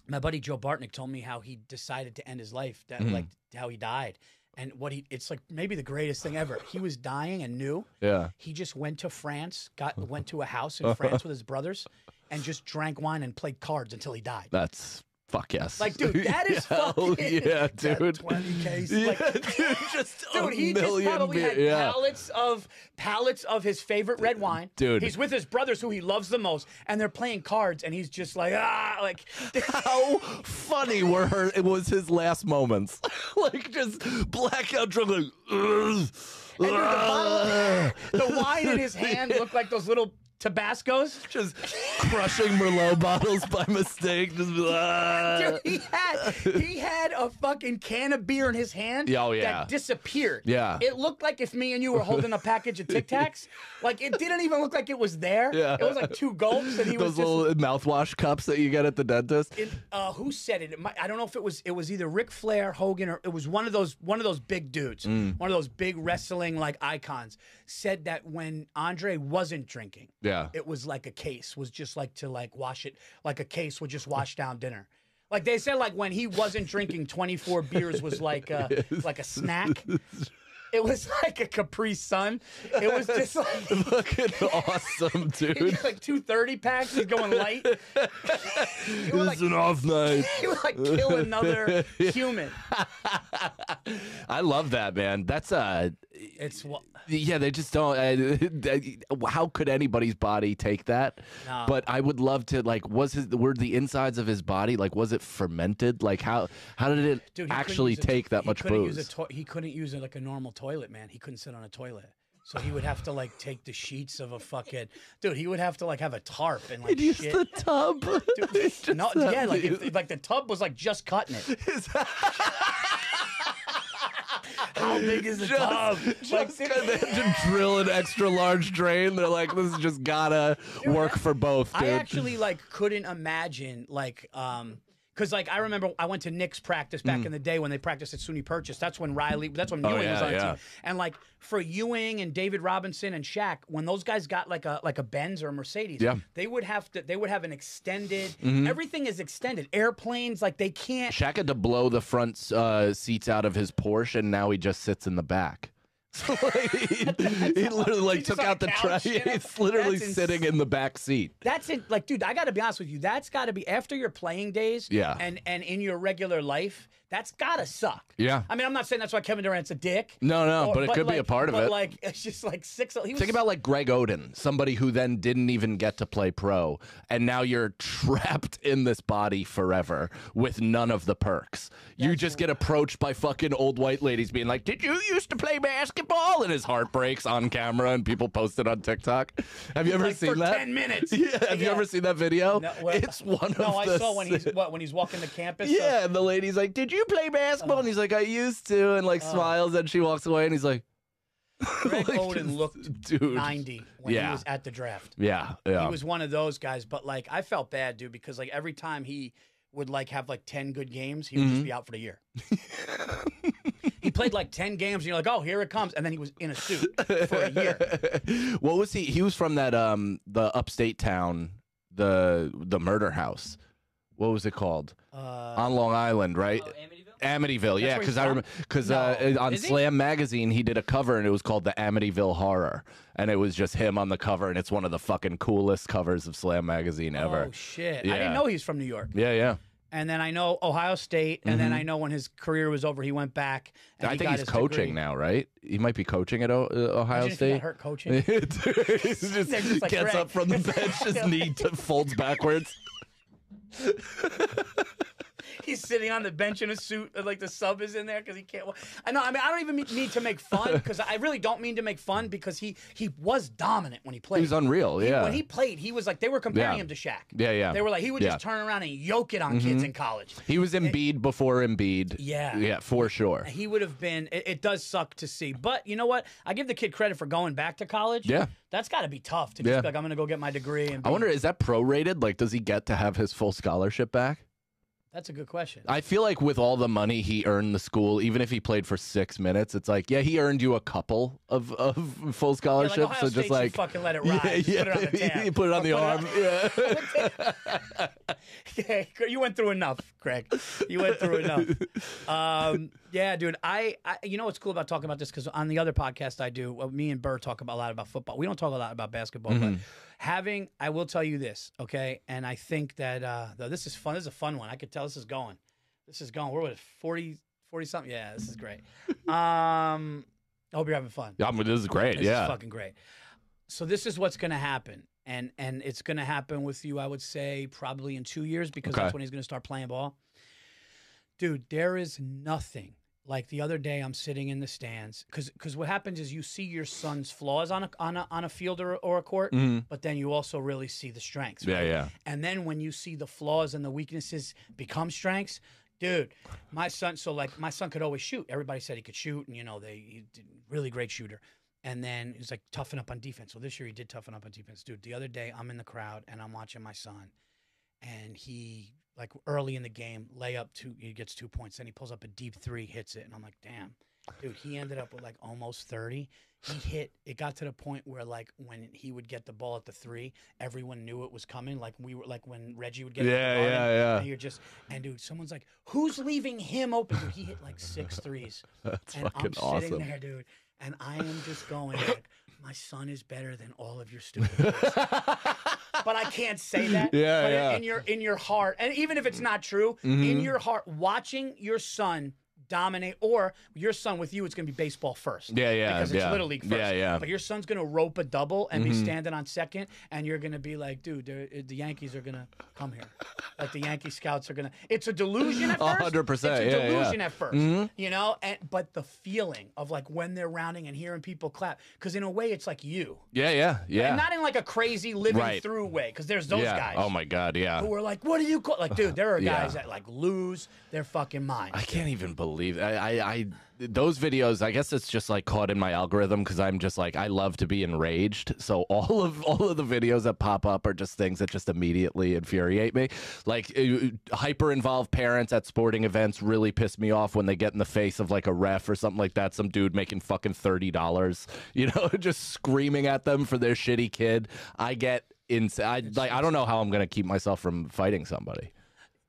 my buddy Joe Bartnick told me how he decided to end his life. That mm. like how he died. And what he, it's like maybe the greatest thing ever. He was dying and knew. Yeah. He just went to France, got went to a house in France with his brothers, and just drank wine and played cards until he died. That's fuck yes. Like, dude, that is yeah, fucking yeah, dude. twenty K's. Yeah, like, dude, just dude, he just probably beer. had yeah. pallets of pallets of his favorite dude, red wine. Dude, he's with his brothers who he loves the most, and they're playing cards, and he's just like, ah, like how funny were her? It was his last moments, like just blackout drunk, like and dude, the, bottle, the wine in his hand looked like those little Tabascos, just crushing Merlot bottles by mistake. Just, uh. Dude, he had he had a fucking can of beer in his hand. Oh, yeah. That disappeared. Yeah, it looked like if me and you were holding a package of Tic Tacs. Like it didn't even look like it was there. Yeah, it was like two gulps, and he those was those little mouthwash cups that you get at the dentist. It, uh, who said it? it might, I don't know if it was it was either Ric Flair, Hogan, or it was one of those one of those big dudes, mm. one of those big wrestling like icons. Said that when Andre wasn't drinking. Yeah. Yeah. It was like a case was just like to like wash it like a case would just wash down dinner. Like they said, like when he wasn't drinking, twenty-four beers was like a, yes. like a snack. It was like a Capri Sun. It was just like fucking awesome, dude. Like two thirty packs, he's going light. It was like, an off night. He would like kill another human. I love that, man. That's a. Uh, it's what. Yeah, they just don't. Uh, how could anybody's body take that? No. But I would love to. Like, was his were the insides of his body like? Was it fermented? Like how how did it dude, actually take a, that much booze? Use a he couldn't use it like a normal. Toilet, man. He couldn't sit on a toilet. So he would have to like take the sheets of a fucking dude. He would have to like have a tarp and like use the tub. Dude, no, yeah, like if, if, like the tub was like just cutting it. How big is the just, tub? Just like they have to drill an extra large drain. They're like, this is just gotta dude, work for both. Dude. I actually like couldn't imagine like um. Because, like, I remember I went to Knicks practice back mm. in the day when they practiced at SUNY Purchase. That's when Riley, that's when Ewing oh, yeah, was on yeah. team. And, like, for Ewing and David Robinson and Shaq, when those guys got, like, a like a Benz or a Mercedes, yeah. they would have to, they would have an extended, mm-hmm. everything is extended. Airplanes, like, they can't. Shaq had to blow the front uh, seats out of his Porsche, and now he just sits in the back. So, like, he, he literally like he took out the trash. He's literally sitting in the back seat. That's it. Like, dude, I got to be honest with you. That's got to be after your playing days. Yeah. And, and in your regular life, that's got to suck. Yeah. I mean, I'm not saying that's why Kevin Durant's a dick. No, no, or, but it but could like, be a part of but it. But like, it's just like six. He was, think about like Greg Oden, somebody who then didn't even get to play pro. And now you're trapped in this body forever with none of the perks. You just get approached by fucking old white ladies being like, did you used to play basketball? Ball and his heart breaks on camera and people post it on TikTok. Have you ever like seen for that? ten minutes. Yeah. Have yeah. you ever seen that video? No, well, it's one no, of I the. No, I saw when he's what when he's walking the campus. Yeah, so. And the lady's like, "Did you play basketball?" Uh, and he's like, "I used to," and like uh, smiles and she walks away and he's like. Greg like Oden just, looked dude. ninety when yeah. he was at the draft. Yeah, yeah, he was one of those guys. But like, I felt bad, dude, because like every time he would like have like ten good games, he would mm-hmm. just be out for the year. He played like ten games, and you're like, "Oh, here it comes!" And then he was in a suit for a year. What was he? He was from that um, the upstate town, the the murder house. What was it called? Uh, on Long Island, right? Uh, Amityville. Amityville, That's yeah, because I remember because no. uh, on Is Slam he? Magazine he did a cover, and it was called the Amityville Horror, and it was just him on the cover, and it's one of the fucking coolest covers of Slam Magazine ever. Oh shit! Yeah. I didn't know he's from New York. Yeah, yeah. And then I know Ohio State, and mm-hmm. then I know when his career was over, he went back. And I he think got he's coaching degree. now, right? He might be coaching at o Ohio Imagine State. If he got hurt coaching. He's just, just like, gets Greg. up from the bench, his knee folds backwards. He's sitting on the bench in a suit, like the sub is in there because he can't. I know. I mean, I don't even need to make fun because I really don't mean to make fun because he he was dominant when he played. He was unreal. He, yeah. When he played, he was like they were comparing yeah. him to Shaq. Yeah, yeah. They were like he would yeah. just turn around and yoke it on mm-hmm. kids in college. He was Embiid it, before Embiid. Yeah, yeah, for sure. He would have been. It, it does suck to see, but you know what? I give the kid credit for going back to college. Yeah, that's got to be tough to just yeah. be like I'm going to go get my degree. And I wonder, is that prorated? Like, does he get to have his full scholarship back? That's a good question. I feel like with all the money he earned the school, even if he played for six minutes, it's like, yeah, he earned you a couple of, of full scholarships. Yeah, like Ohio so State, just like fucking let it ride. Yeah, yeah, put it on the tab. You put it on the arm. On, yeah. yeah, you went through enough, Greg. You went through enough. Um, yeah, dude. I, I you know what's cool about talking about this because on the other podcast I do, well, me and Burr talk about a lot about football. We don't talk a lot about basketball, mm-hmm. but having I will tell you this, okay? And I think that uh, though this is fun. This is a fun one. I could tell. This is going. This is going. We're with forty, forty something. Yeah, this is great. Um, I hope you're having fun. Yeah, I mean, this is great. This yeah, is fucking great. So this is what's going to happen, and and it's going to happen with you. I would say probably in two years because okay. that's when he's going to start playing ball. Dude, there is nothing like the other day. I'm sitting in the stands because because what happens is you see your son's flaws on a on a on a field or or a court, mm. but then you also really see the strengths. Right? Yeah, yeah. And then when you see the flaws and the weaknesses become strengths. Dude, my son, so like my son could always shoot. Everybody said he could shoot, and you know, they he did, really great shooter. And then he's like toughen up on defense. So this year he did toughen up on defense. Dude, the other day I'm in the crowd and I'm watching my son, and he like early in the game lay up two, he gets two points, then he pulls up a deep three, hits it, and I'm like, damn. Dude, he ended up with like almost thirty. He hit, it got to the point where like when he would get the ball at the three, everyone knew it was coming. Like we were like when Reggie would get yeah, it. Yeah, and, yeah, yeah. You're just, and dude, someone's like, who's leaving him open? Dude, he hit like six threes. That's and fucking I'm awesome. Sitting there, dude. And I am just going like, my son is better than all of your students. But I can't say that. Yeah, but yeah. In, in your in your heart, and even if it's not true, mm-hmm. in your heart, watching your son dominate, or your son with you, it's going to be baseball first. Yeah, yeah, because it's yeah. Little League first. Yeah, yeah. But your son's going to rope a double and mm-hmm. be standing on second, and you're going to be like, dude, the Yankees are going to come here. Like the Yankee scouts are going to. It's a delusion at first. one hundred percent. It's a yeah, delusion yeah. at first. Mm-hmm. You know? And, but the feeling of like when they're rounding and hearing people clap, because in a way it's like you. Yeah, yeah, yeah. And not in like a crazy living right. through way, because there's those yeah. guys. Oh my God, yeah. Who are like, what do you call? Like, dude, there are guys yeah. that like lose their fucking mind. I can't even believe I, I, I those videos, I guess it's just like caught in my algorithm because I'm just like I love to be enraged. So all of all of the videos that pop up are just things that just immediately infuriate me. Like uh, hyper involved parents at sporting events really piss me off when they get in the face of like a ref or something like that. Some dude making fucking thirty dollars, you know, just screaming at them for their shitty kid. I get inside. Like I don't know how I'm gonna keep myself from fighting somebody.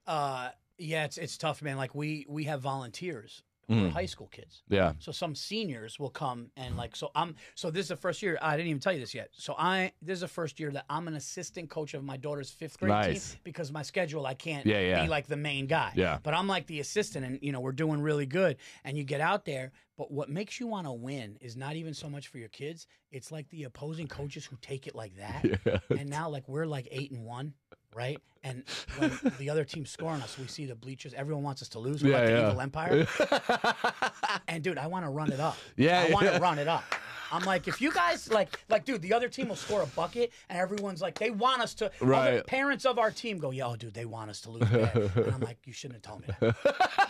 Uh. Yeah, it's it's tough, man. Like we we have volunteers who mm. are high school kids. Yeah. So some seniors will come and like so I'm so this is the first year I didn't even tell you this yet. So I this is the first year that I'm an assistant coach of my daughter's fifth grade nice. team because my schedule I can't yeah, yeah. be like the main guy. Yeah. But I'm like the assistant, and you know we're doing really good. And you get out there, but what makes you want to win is not even so much for your kids. It's like the opposing coaches who take it like that. Yeah. And now like we're like eight and one. Right, and when the other team's scoring us, we see the bleachers. Everyone wants us to lose. We're yeah, like the yeah. evil empire. And dude, I want to run it up. Yeah, I want to yeah. run it up. I'm like, if you guys like, like, dude, the other team will score a bucket, and everyone's like, they want us to. Right. The parents of our team go, yo, dude, they want us to lose. Bad. And I'm like, you shouldn't have told me that.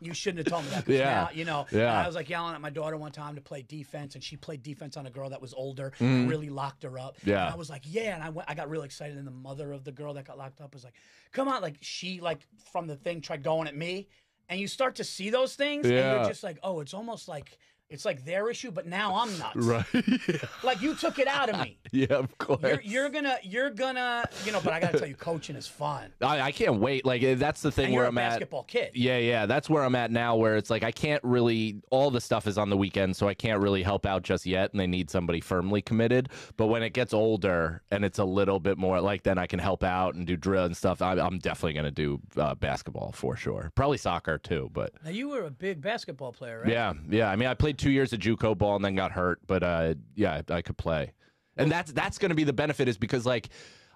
You shouldn't have told me that. Yeah. Now, you know, yeah. I was like yelling at my daughter one time to play defense, and she played defense on a girl that was older mm. and really locked her up. Yeah. And I was like, yeah. And I went, I got real excited. And the mother of the girl that got locked up was like, come on. Like, she, like, from the thing tried going at me. And you start to see those things. Yeah. And you're just like, oh, it's almost like. It's like their issue, but now I'm nuts. Right. Yeah. Like you took it out of me. Yeah, of course. You're, you're gonna, you're gonna, you know. But I gotta tell you, coaching is fun. I, I can't wait. Like that's the thing and where you're a I'm basketball at. Basketball kid. Yeah, yeah. That's where I'm at now. Where it's like I can't really. All the stuff is on the weekend, so I can't really help out just yet. And they need somebody firmly committed. But when it gets older and it's a little bit more like, then I can help out and do drill and stuff. I, I'm definitely gonna do uh, basketball for sure. Probably soccer too. But now you were a big basketball player, right? Yeah, yeah. I mean, I played two years of JUCO ball and then got hurt, but uh yeah, I, I could play, and that's that's going to be the benefit, is because like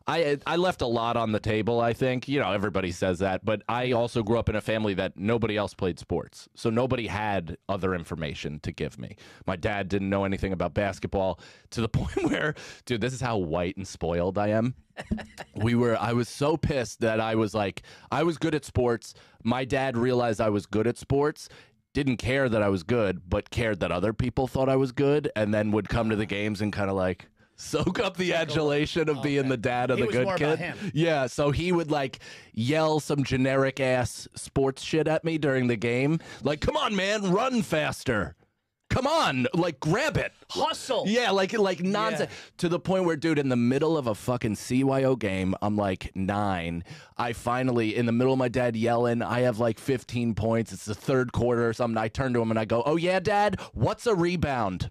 I I left a lot on the table. I think, you know, everybody says that, but I also grew up in a family that nobody else played sports, so nobody had other information to give me. My dad didn't know anything about basketball, to the point where, dude, this is how white and spoiled I am. We were, I was so pissed that I was like, I was good at sports. My dad realized I was good at sports. Didn't care that I was good, but cared that other people thought I was good, and then would come to the games and kind of like soak up the adulation of oh, being man. the dad of he the good more kid. About him. Yeah, so he would like yell some generic ass sports shit at me during the game, like, "Come on, man, run faster. Come on, like grab it, hustle." Yeah, like like nonsense. Yeah. To the point where, dude, in the middle of a fucking C Y O game, I'm like nine. I finally, in the middle of my dad yelling, I have like fifteen points. It's the third quarter or something. I turn to him and I go, "Oh yeah, Dad, what's a rebound?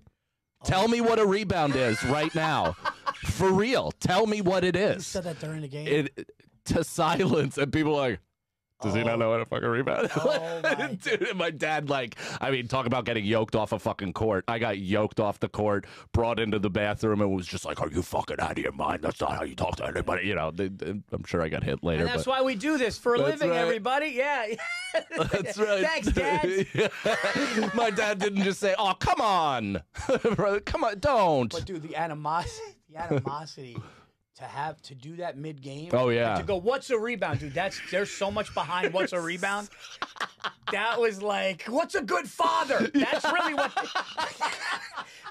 Oh. Tell me what a rebound is right now, for real. Tell me what it is." You said that during the game. It, to silence, and people are like, Does oh. he not know how to fucking rebound? Oh, my. Dude, and my dad, like, I mean, talk about getting yoked off a fucking court. I got yoked off the court, brought into the bathroom, and was just like, "Are you fucking out of your mind? That's not how you talk to anybody." You know, they, they, I'm sure I got hit later. And that's but... why we do this for a that's living, right. everybody. Yeah. That's right. Thanks, Dad. Yeah. My dad didn't just say, "Oh, come on. Brother, come on, don't." But, dude, the animosity, the animosity. To have to do that mid game. Oh yeah. To go, "What's a rebound, dude?" That's there's so much behind "what's a rebound." That was like, "What's a good father?" That's yeah. really what.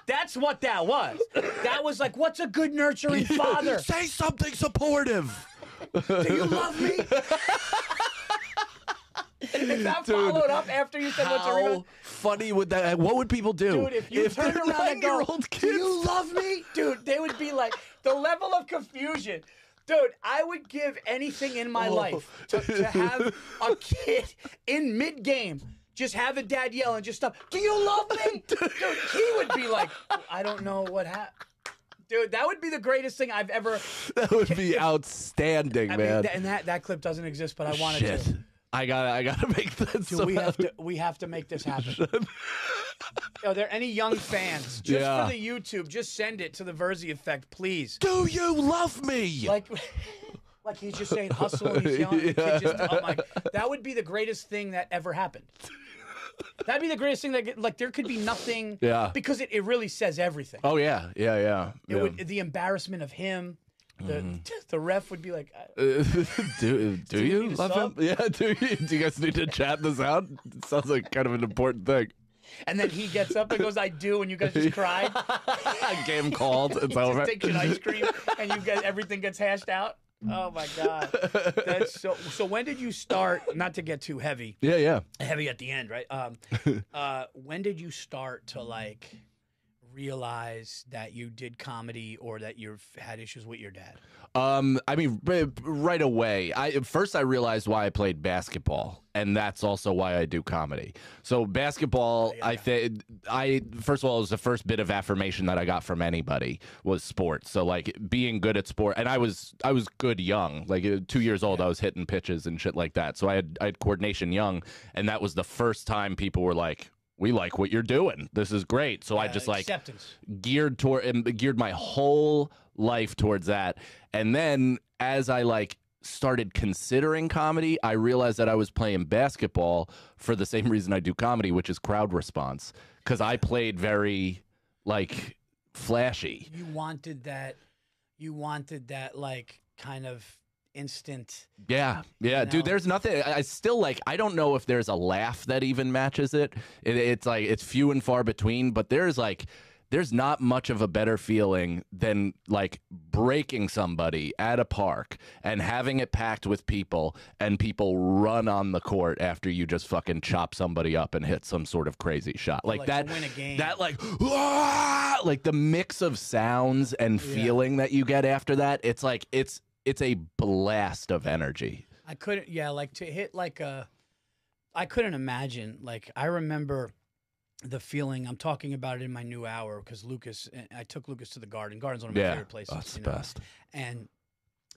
That's what that was. That was like, "What's a good nurturing father?" Say something supportive. Do you love me? If that dude, followed up after you said what's a rebound, funny would that? What would people do? Dude, if you if turn around and go, kids, "Do you love me?" Dude, they would be like, the level of confusion. Dude, I would give anything in my oh. life to, to have a kid in mid-game just have a dad yell and just stop, "Do you love me?" Dude, he would be like, "I don't know what happened." Dude, that would be the greatest thing I've ever. That would be outstanding, I man. Mean, th and that, that clip doesn't exist, but I wanted Shit. to. I gotta, I gotta make this. Dude, we have to, we have to make this happen. Are there any young fans? Just yeah. for the YouTube, just send it to the Virzi Effect, please. "Do you love me?" Like, like he's just saying hustle. And he's young. Yeah. He's just, oh my, that would be the greatest thing that ever happened. That'd be the greatest thing that, like, there could be nothing. Yeah. Because it, it really says everything. Oh yeah, yeah, yeah. It yeah. would the embarrassment of him. The, mm-hmm. the ref would be like, do, do, do you love sub? him? Yeah, do you? Do you guys need to chat this out? It sounds like kind of an important thing. And then he gets up and goes, "I do," and you guys just cried. Game called. It's over. Takes an ice cream, and you guys everything gets hashed out. Oh my god, that's so. So when did you start? Not to get too heavy. Yeah, yeah. Heavy at the end, right? Um, uh, when did you start to like? realize that you did comedy or that you've had issues with your dad? Um, I mean, right away. I first I realized why I played basketball. And that's also why I do comedy. So basketball, oh, yeah, I think I first of all, it was the first bit of affirmation that I got from anybody was sports. So like being good at sport, and I was I was good young, like two years old. Yeah. I was hitting pitches and shit like that. So I had I had coordination young, and that was the first time people were like, "We like what you're doing. This is great." So yeah, I just like acceptance. geared toward geared my whole life towards that. And then as I like started considering comedy, I realized that I was playing basketball for the same reason I do comedy, which is crowd response. Because I played very like flashy. You wanted that. You wanted that like kind of. Instant. Yeah. Yeah. You know? Dude, there's nothing. I still like, I don't know if there's a laugh that even matches it. it. It's like, it's few and far between, but there's like, there's not much of a better feeling than like breaking somebody at a park and having it packed with people and people run on the court after you just fucking chop somebody up and hit some sort of crazy shot. Like, like that, win a game. that like, ah! Like the mix of sounds and feeling yeah. that you get after that. It's like, it's, it's a blast of energy. I couldn't, yeah, like to hit like a, I couldn't imagine, like, I remember the feeling, I'm talking about it in my new hour, because Lucas, I took Lucas to the Garden. Garden's one of my yeah. favorite places. Oh, that's the know? best. And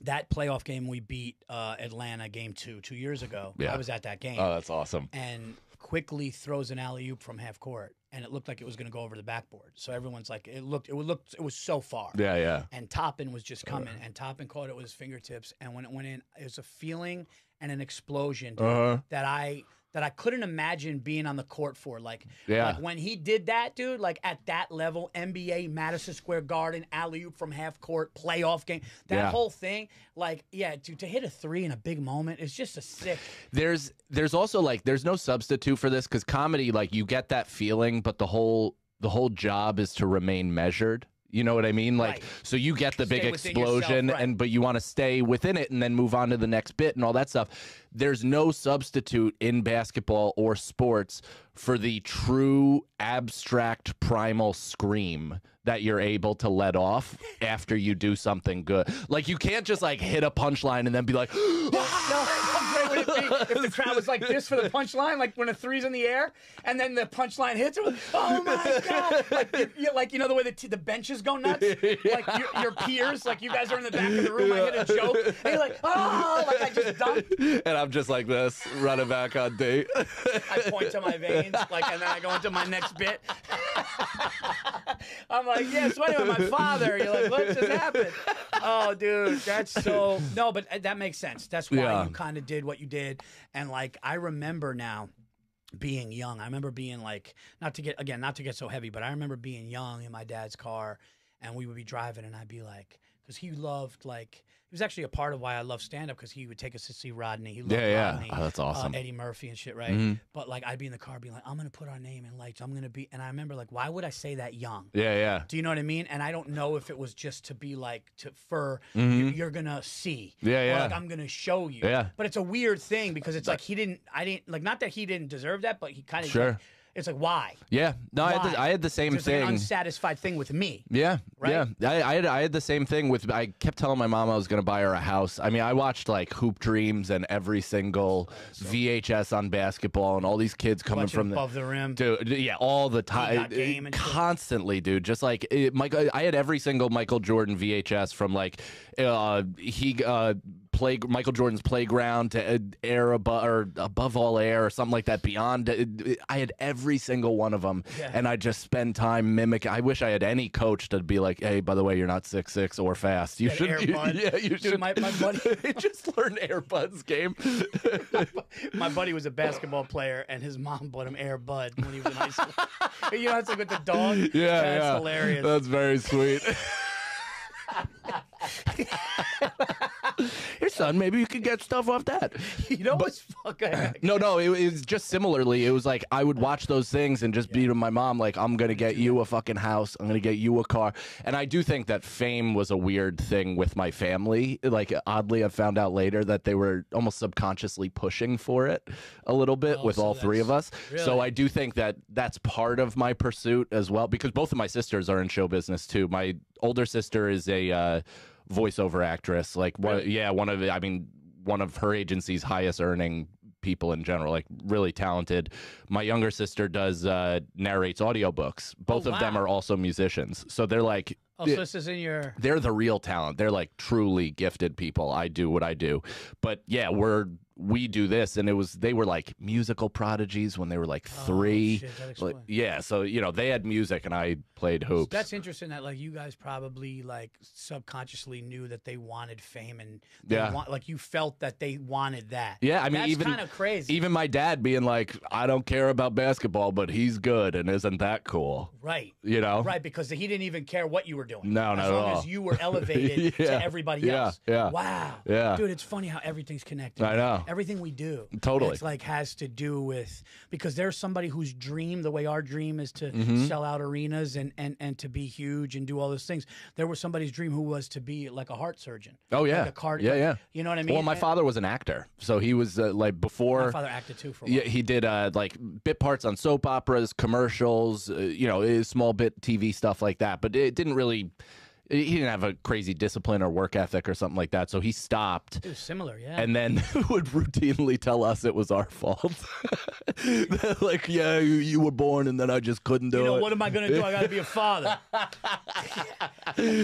that playoff game we beat uh, Atlanta game two, two years ago, yeah. I was at that game. Oh, that's awesome. And quickly throws an alley-oop from half court, and it looked like it was going to go over the backboard. So everyone's like, it looked, it looked, it was so far. Yeah, yeah. And Toppin was just coming, uh, and Toppin caught it with his fingertips, and when it went in, it was a feeling and an explosion dude, uh-huh. that I... that I couldn't imagine being on the court for. Like, yeah. like when he did that, dude, like at that level, N B A, Madison Square Garden, alley-oop from half court, playoff game, that yeah. whole thing, like, yeah, dude, to hit a three in a big moment, it's just a sick. There's, there's also like, there's no substitute for this, because comedy, like you get that feeling, but the whole, the whole job is to remain measured. You know what I mean? Like, right. so you get the stay big explosion, yourself, right. and but you want to stay within it and then move on to the next bit and all that stuff. There's no substitute in basketball or sports for the true abstract primal scream that you're able to let off after you do something good. Like, you can't just like hit a punchline and then be like, ah! No, how great would it be if the crowd was like this for the punchline, like when a three's in the air and then the punchline hits it, like, oh my God. Like, you, like, you know, the way the, t the benches go nuts, like your, your peers, like you guys are in the back of the room, I hit a joke, and you're like, oh, like I just dumped. And I'm just like this, running back on date. I point to my veins, like, and then I go into my next bit. I'm like, yeah, so anyway, my father, you're like, what just happened? Oh, dude, that's so, no, but that makes sense. That's why yeah. you kind of did what you did. And like, I remember now being young. I remember being like, not to get, again, not to get so heavy, but I remember being young in my dad's car, and we would be driving, and I'd be like, because he loved, like, it was actually a part of why I love stand-up, because he would take us to see Rodney. He loved yeah, yeah. Rodney. Oh, that's awesome. Uh, Eddie Murphy and shit, right? Mm-hmm. But, like, I'd be in the car being like, I'm going to put our name in lights. I'm going to be – and I remember, like, why would I say that young? Yeah, yeah. Do you know what I mean? And I don't know if it was just to be, like, to for mm-hmm. you're going to see. Yeah, yeah. Or, like, I'm going to show you. Yeah. But it's a weird thing, because it's like he didn't – I didn't – like, not that he didn't deserve that, but he kind of – Sure. Did. It's like, why? Yeah. No, why? I, had the, I had the same so thing. Like an unsatisfied thing with me. Yeah. Right? Yeah. I, I, had, I had the same thing with, I kept telling my mom I was going to buy her a house. I mean, I watched like Hoop Dreams and every single so, V H S on basketball and all these kids coming from above the, the rim. Dude, yeah, all the time. Constantly, dude. Just like, it, Michael, I had every single Michael Jordan V H S from like, uh, he, uh, Play, Michael Jordan's Playground to Air Above or Above All Air or something like that. Beyond, I had every single one of them, yeah. and I just spend time mimicking. I wish I had any coach to be like, "Hey, by the way, you're not six six or fast. You should, you, yeah, you Dude, should." My, my buddy just learned Air Bud's game. My buddy was a basketball player, and his mom bought him Air Bud when he was in high school. You know, it's like with the dog. Yeah, that's yeah. hilarious. That's very sweet. Your son, maybe you could get stuff off that. You know what's fucking no, no, it, it was just similarly. It was like I would watch those things and just yeah. be to my mom like, I'm gonna get you a fucking house, I'm gonna get you a car. And I do think that fame was a weird thing with my family. Like, oddly, I found out later that they were almost subconsciously pushing for it a little bit oh, with so all three of us. Really? So I do think that that's part of my pursuit as well, because both of my sisters are in show business too. My older sister is a uh, voiceover actress, like one, really? yeah, one of I mean, one of her agency's highest earning people in general, like really talented. My younger sister does uh, narrates audiobooks. Both oh, wow. of them are also musicians, so they're like. Oh, so this is in your... They're the real talent. They're like truly gifted people. I do what I do, but yeah, we're we do this, and it was they were like musical prodigies when they were like three. Oh, shit, that explains. Like, yeah, so you know they had music, and I played hoops. So that's interesting. That like you guys probably like subconsciously knew that they wanted fame, and they yeah, want, like you felt that they wanted that. Yeah, I mean, that's even kind of crazy. Even my dad being like, I don't care about basketball, but he's good, and isn't that cool? Right. You know. Right, because he didn't even care what you were doing. No, no, as long all. as you were elevated yeah. to everybody yeah, else. Yeah. Wow. Yeah. Dude, it's funny how everything's connected. I know. everything we do. Totally. It's like has to do with, because there's somebody whose dream, the way our dream is to mm-hmm. sell out arenas and, and, and to be huge and do all those things. There was somebody's dream who was to be like a heart surgeon. Oh, yeah. Like a cardi- yeah, yeah. You know what I mean? Well, my and, father was an actor. So he was uh, like before. My father acted too for a while. Yeah, he did uh, like bit parts on soap operas, commercials, uh, you know, small bit T V stuff like that. But it didn't really. He didn't have a crazy discipline or work ethic or something like that, so he stopped. It was similar, yeah. And then would routinely tell us it was our fault. Like, yeah, you, you were born, and then I just couldn't do it. You know, it. What am I going to do? I got to be a father.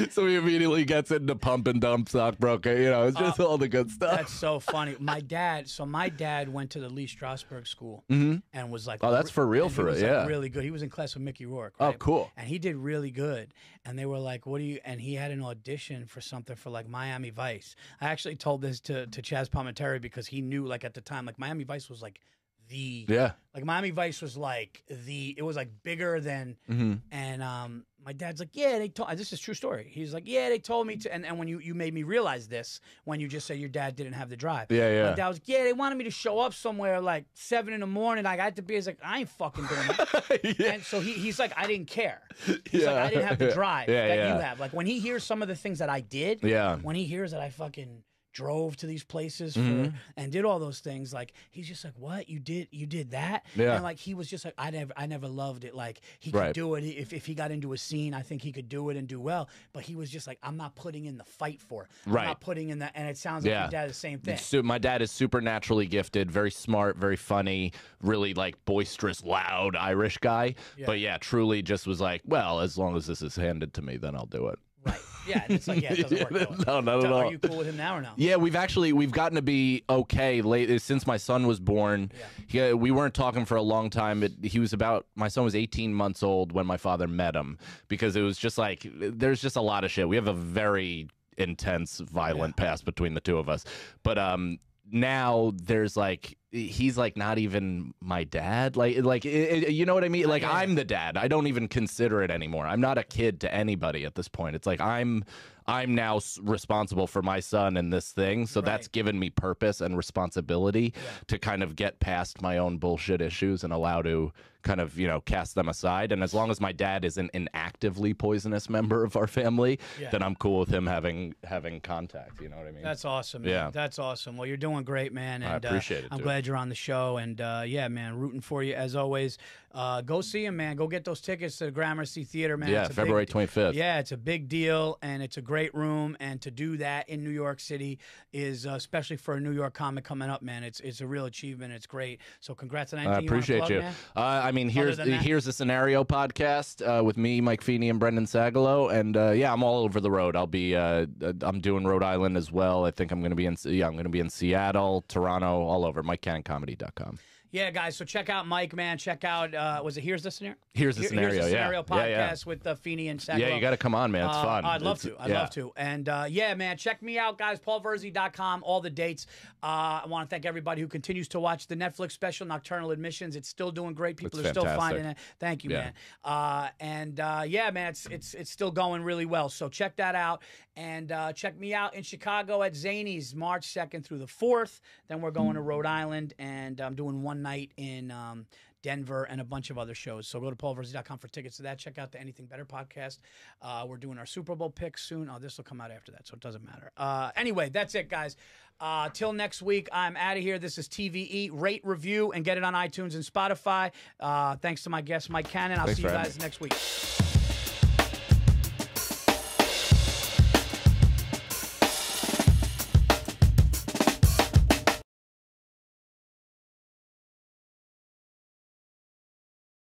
So he immediately gets into pump and dump, stockbroker. You know, it's just uh, all the good stuff. That's so funny. My dad, so my dad went to the Lee Strasberg School mm-hmm. and was like, oh, that's for real, for it, yeah. Like really good. He was in class with Mickey Rourke. Right? Oh, cool. And he did really good. And they were like, what do you? And he had an audition for something for like Miami Vice. I actually told this to, to Chaz Palminteri because he knew like at the time, like Miami Vice was like the, yeah, like Miami Vice was like the, it was like bigger than, mm-hmm. and um, my dad's like, yeah, they told, this is a true story. He's like, yeah, they told me to, and, and when you, you made me realize this, when you just said your dad didn't have the drive. Yeah, yeah. My dad was like, yeah, they wanted me to show up somewhere like seven in the morning. Like, I had to be, he's like, I ain't fucking doing that. Yeah. And so he, he's like, I didn't care. He's yeah. like, I didn't have the drive yeah, that yeah. you have. Like when he hears some of the things that I did, yeah. when he hears that I fucking drove to these places for, mm-hmm. and did all those things. Like he's just like, what you did, you did that. Yeah. And like he was just like, I never, I never loved it. Like he could right. do it if if he got into a scene. I think he could do it and do well. But he was just like, I'm not putting in the fight for it. I'm right. not putting in that. And it sounds like yeah. your dad is the same thing. So my dad is supernaturally gifted, very smart, very funny, really like boisterous, loud Irish guy. Yeah. But yeah, truly just was like, well, as long as this is handed to me, then I'll do it. Right. Yeah, it's like, yeah, it doesn't work. No, not at all. Are you cool with him now or no? Yeah, we've actually, we've gotten to be okay late, since my son was born. Yeah. He, we weren't talking for a long time. It, he was about, my son was eighteen months old when my father met him because it was just like, there's just a lot of shit. We have a very intense, violent yeah. past between the two of us. But um, now there's like, he's like not even my dad, like like it, it, you know what I mean, like I'm the dad. I don't even consider it anymore. I'm not a kid to anybody at this point. It's like I'm I'm now responsible for my son and this thing, so right. that's given me purpose and responsibility yeah. to kind of get past my own bullshit issues and allow to kind of, you know, cast them aside. And as long as my dad isn't an actively poisonous member of our family, yeah. then I'm cool with him having having contact, you know what I mean? That's awesome, man. Yeah, that's awesome. Well, you're doing great, man, and I appreciate uh, it, I'm glad you're on the show, and uh yeah, man, rooting for you as always. Uh go see him, man. Go get those tickets to the Gramercy Theater, man. Yeah, February twenty-fifth. Yeah, it's a big deal, and it's a great room, and to do that in New York City is uh, especially for a New York comic coming up, man, it's it's a real achievement. It's great. So congrats on anything. I appreciate you, plug, you. Man? uh I mean, here's here's the Scenario podcast uh with me, Mike Feeney, and Brendan Sagalow, and uh yeah, I'm all over the road. I'll be uh I'm doing Rhode Island as well. I think I'm gonna be in yeah I'm gonna be in Seattle, Toronto, all over. Mike Cannon comedy dot com. Yeah, guys, so check out Mike, man. Check out, uh, was it Here's the Scenario? Here's the Here, Scenario, Here's the Scenario yeah. podcast yeah, yeah. with uh, Feeney and Sagalow. Yeah, you got to come on, man. It's uh, fun. I'd love it's, to. I'd yeah. love to. And, uh, yeah, man, check me out, guys. paul virzi dot com, all the dates. Uh, I want to thank everybody who continues to watch the Netflix special, Nocturnal Admissions. It's still doing great. People it's are fantastic. Still finding it. Thank you, yeah. man. Uh, and, uh, yeah, man, it's, it's, it's still going really well. So check that out. And uh, check me out in Chicago at Zanies, March second through the fourth. Then we're going to Rhode Island, and I'm doing one night in um, Denver and a bunch of other shows. So go to paul virzi dot com for tickets to that. Check out the Anything Better podcast. Uh, we're doing our Super Bowl picks soon. Oh, this will come out after that, so it doesn't matter. Uh, anyway, that's it, guys. Uh, till next week, I'm out of here. This is T V E. Rate, review, and get it on iTunes and Spotify. Uh, thanks to my guest, Mike Cannon. I'll thanks see you guys me. next week.